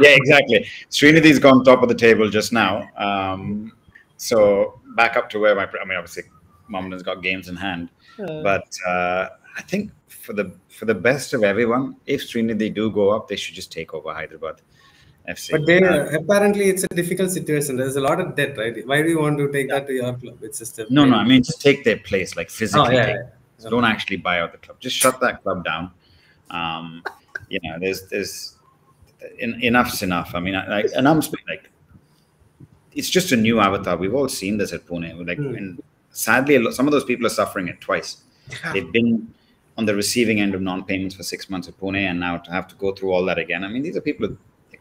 yeah, exactly. Sreenidi's gone top of the table just now. Um, so back up to where my, I mean, obviously, Mohammedan's got games in hand. Uh, but uh, I think for the for the best of everyone, if Sreenidi do go up, they should just take over Hyderabad F C. But they, uh, apparently it's a difficult situation. There's a lot of debt, right? Why do you want to take yeah. that to your club? It's just a no, no. I mean, just take their place, like physically. Oh, yeah, take yeah, yeah. So don't actually buy out the club. Just shut that club down. Um, you know, there's there's in, enough's enough. I mean, like, and I'm like, it's just a new avatar. We've all seen this at Pune. Like, mm. and sadly, some of those people are suffering it twice. Yeah. They've been on the receiving end of non-payments for six months at Pune, and now to have to go through all that again. I mean, these are people who,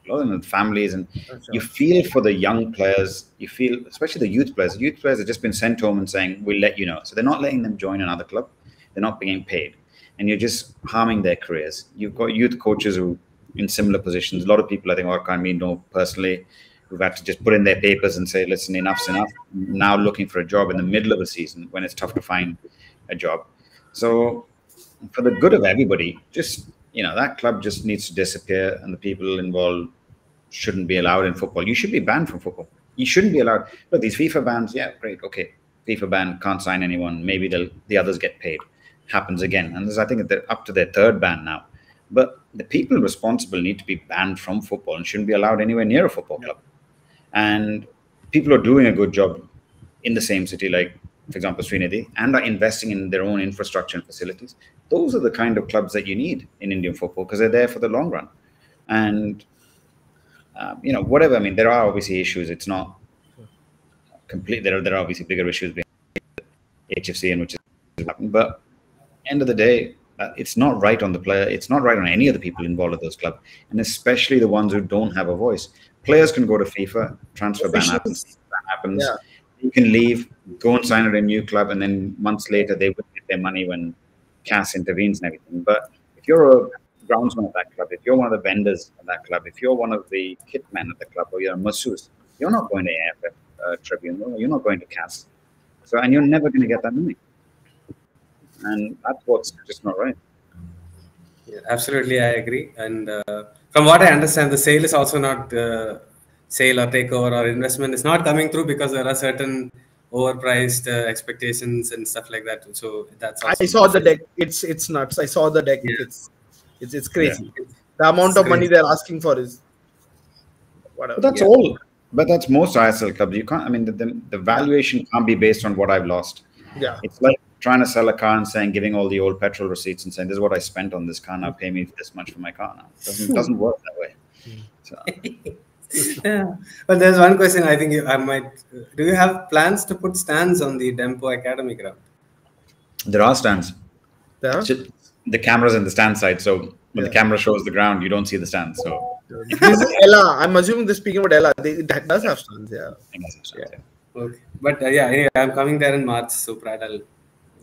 and families, and you feel for the young players, you feel especially the youth players. The youth players have just been sent home and saying, we'll let you know. So they're not letting them join another club. They're not being paid. And you're just harming their careers. You've got youth coaches who in similar positions. A lot of people, I think, or can't mean know personally, who've had to just put in their papers and say, listen, enough's enough. Now looking for a job in the middle of a season when it's tough to find a job. So for the good of everybody, just, you know, that club just needs to disappear, and the people involved shouldn't be allowed in football. You should be banned from football. You shouldn't be allowed. But these FIFA bans, yeah, great, okay. FIFA ban, can't sign anyone. Maybe they'll, the others get paid. Happens again. And this, I think they're up to their third ban now. But the people responsible need to be banned from football and shouldn't be allowed anywhere near a football club. And people are doing a good job in the same city, like, for example, Sreenidhi, and are investing in their own infrastructure and facilities. Those are the kind of clubs that you need in Indian football because they're there for the long run. And Um, you know, whatever. I mean, there are obviously issues. It's not complete. There are there are obviously bigger issues behind H F C and which is happening. But end of the day, uh, it's not right on the player. It's not right on any of the people involved with those clubs, and especially the ones who don't have a voice. Players can go to FIFA. Transfer ban happens. That happens. Yeah. You can leave, go and sign at a new club, and then months later they will get their money when C A S intervenes and everything. But if you're a groundsman at that club, if you're one of the vendors at that club, if you're one of the kit men at the club, or you're a masseuse, you're not going to A F F uh, Tribunal, you're not going to C A S. So, and you're never going to get that money. And that's what's just not right. Yeah, absolutely, I agree. And uh, from what I understand, the sale is also not, uh, sale or takeover or investment is not coming through because there are certain overpriced uh, expectations and stuff like that. So that's also I saw the deck. It's, it's nuts. I saw the deck. Yeah. It's It's, it's crazy. Yeah. The amount it's of crazy. money they're asking for is whatever. But that's yeah. all. But that's most I S L clubs. You can't. I mean, the, the, the valuation can't be based on what I've lost. Yeah. It's like trying to sell a car and saying, giving all the old petrol receipts and saying, this is what I spent on this car. Now pay me this much for my car. Now it doesn't, doesn't work that way. So. yeah. But there's one question. I think you, I might. Do you have plans to put stands on the Dempo Academy ground? There are stands. There are. Should, The camera's in the stand side, so when yeah. the camera shows the ground, you don't see the stands. So this is Ella. I'm assuming they're speaking about Ella. They, that does have stands, yeah. It does have stands, yeah. yeah. Okay. But uh, yeah, anyway, I'm coming there in March, so Prad, I'll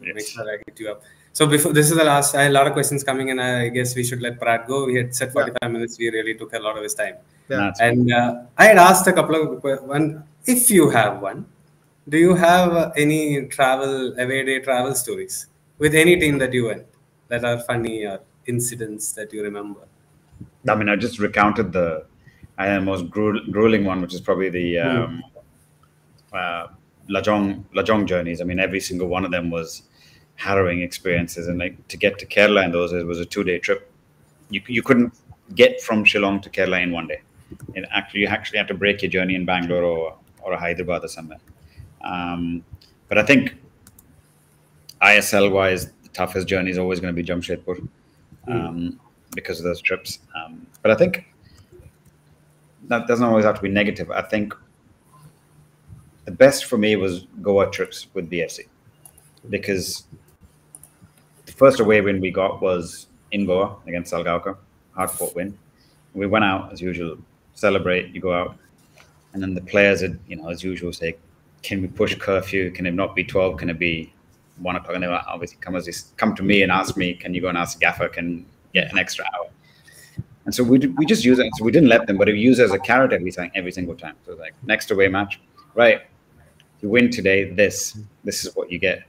yes. Make sure I get you up. So before, this is the last, I had a lot of questions coming in. I guess we should let Prat go. We had said forty-five yeah. minutes. We really took a lot of his time. Yeah. And uh, I had asked a couple of one. If you have one, do you have any travel, away day travel stories with any team that you went that are funny or incidents that you remember? I mean, I just recounted the uh, most gruel grueling one, which is probably the um, uh, Lajong, Lajong journeys. I mean, every single one of them was harrowing experiences. And like to get to Kerala in those, it was a two-day trip. You, you couldn't get from Shillong to Kerala in one day. And actually, you actually had to break your journey in Bangalore or, or Hyderabad or somewhere. Um, but I think I S L-wise, the toughest journey is always going to be Jamshedpur um, because of those trips. Um, but I think that doesn't always have to be negative. I think the best for me was Goa trips with B F C because the first away win we got was in Goa against Salgaoka, hard-fought win. We went out, as usual, celebrate, you go out. And then the players, had, you know, as usual, say, can we push curfew? Can it not be twelve? Can it be one o'clock? And they like, obviously come, as this, come to me and ask me, can you go and ask Gaffer, can get an extra hour? And so we, did, we just use it. So we didn't let them, but we use it as a carrot every, every single time. So like, next away match, right, you win today, this. This is what you get.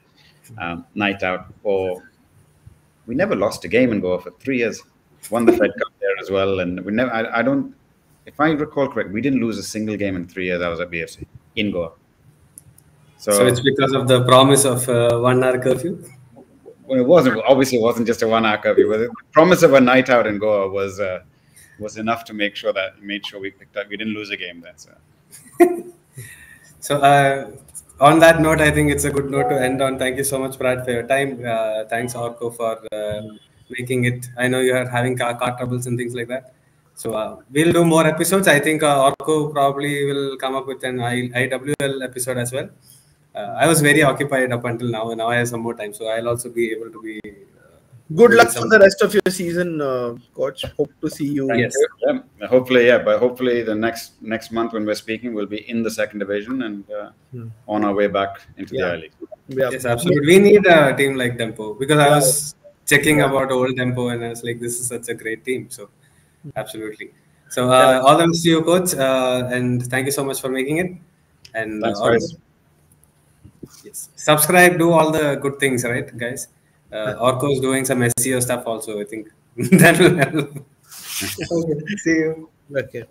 Um, night out. Or we never lost a game in Goa for three years. Won the Fed Cup there as well, and we never. I, I don't. If I recall correct, we didn't lose a single game in three years. I was at B F C in Goa. So, so it's because of the promise of uh, one-hour curfew. Well, it wasn't. Obviously, it wasn't just a one-hour curfew. But the promise of a night out in Goa was uh, was enough to make sure that made sure we picked up. We didn't lose a game there. So, so uh, on that note, I think it's a good note to end on. Thank you so much, Brad, for your time. Uh, thanks, Orko, for. Uh, making it. I know you are having car, car troubles and things like that. So uh, we'll do more episodes. I think uh, Orko probably will come up with an I W L episode as well. Uh, I was very occupied up until now. Now I have some more time. So I'll also be able to be... Uh, Good luck for the rest of your season, uh, Coach. Hope to see you. Yes. Yeah. Hopefully, yeah. But hopefully the next next month when we're speaking, we'll be in the second division and uh, hmm. on our way back into yeah. the I League. Yeah. Yes, absolutely. We need a team like Dempo because yeah. I was... checking about old Dempo and I was like, this is such a great team. So, absolutely. So, uh, yeah. all the best to you, Coach. Uh, and thank you so much for making it. And Thanks, uh, guys. Yes. Subscribe, do all the good things, right, guys? Uh, Orko's doing some S E O stuff also, I think. That will help. Okay. See you. Okay.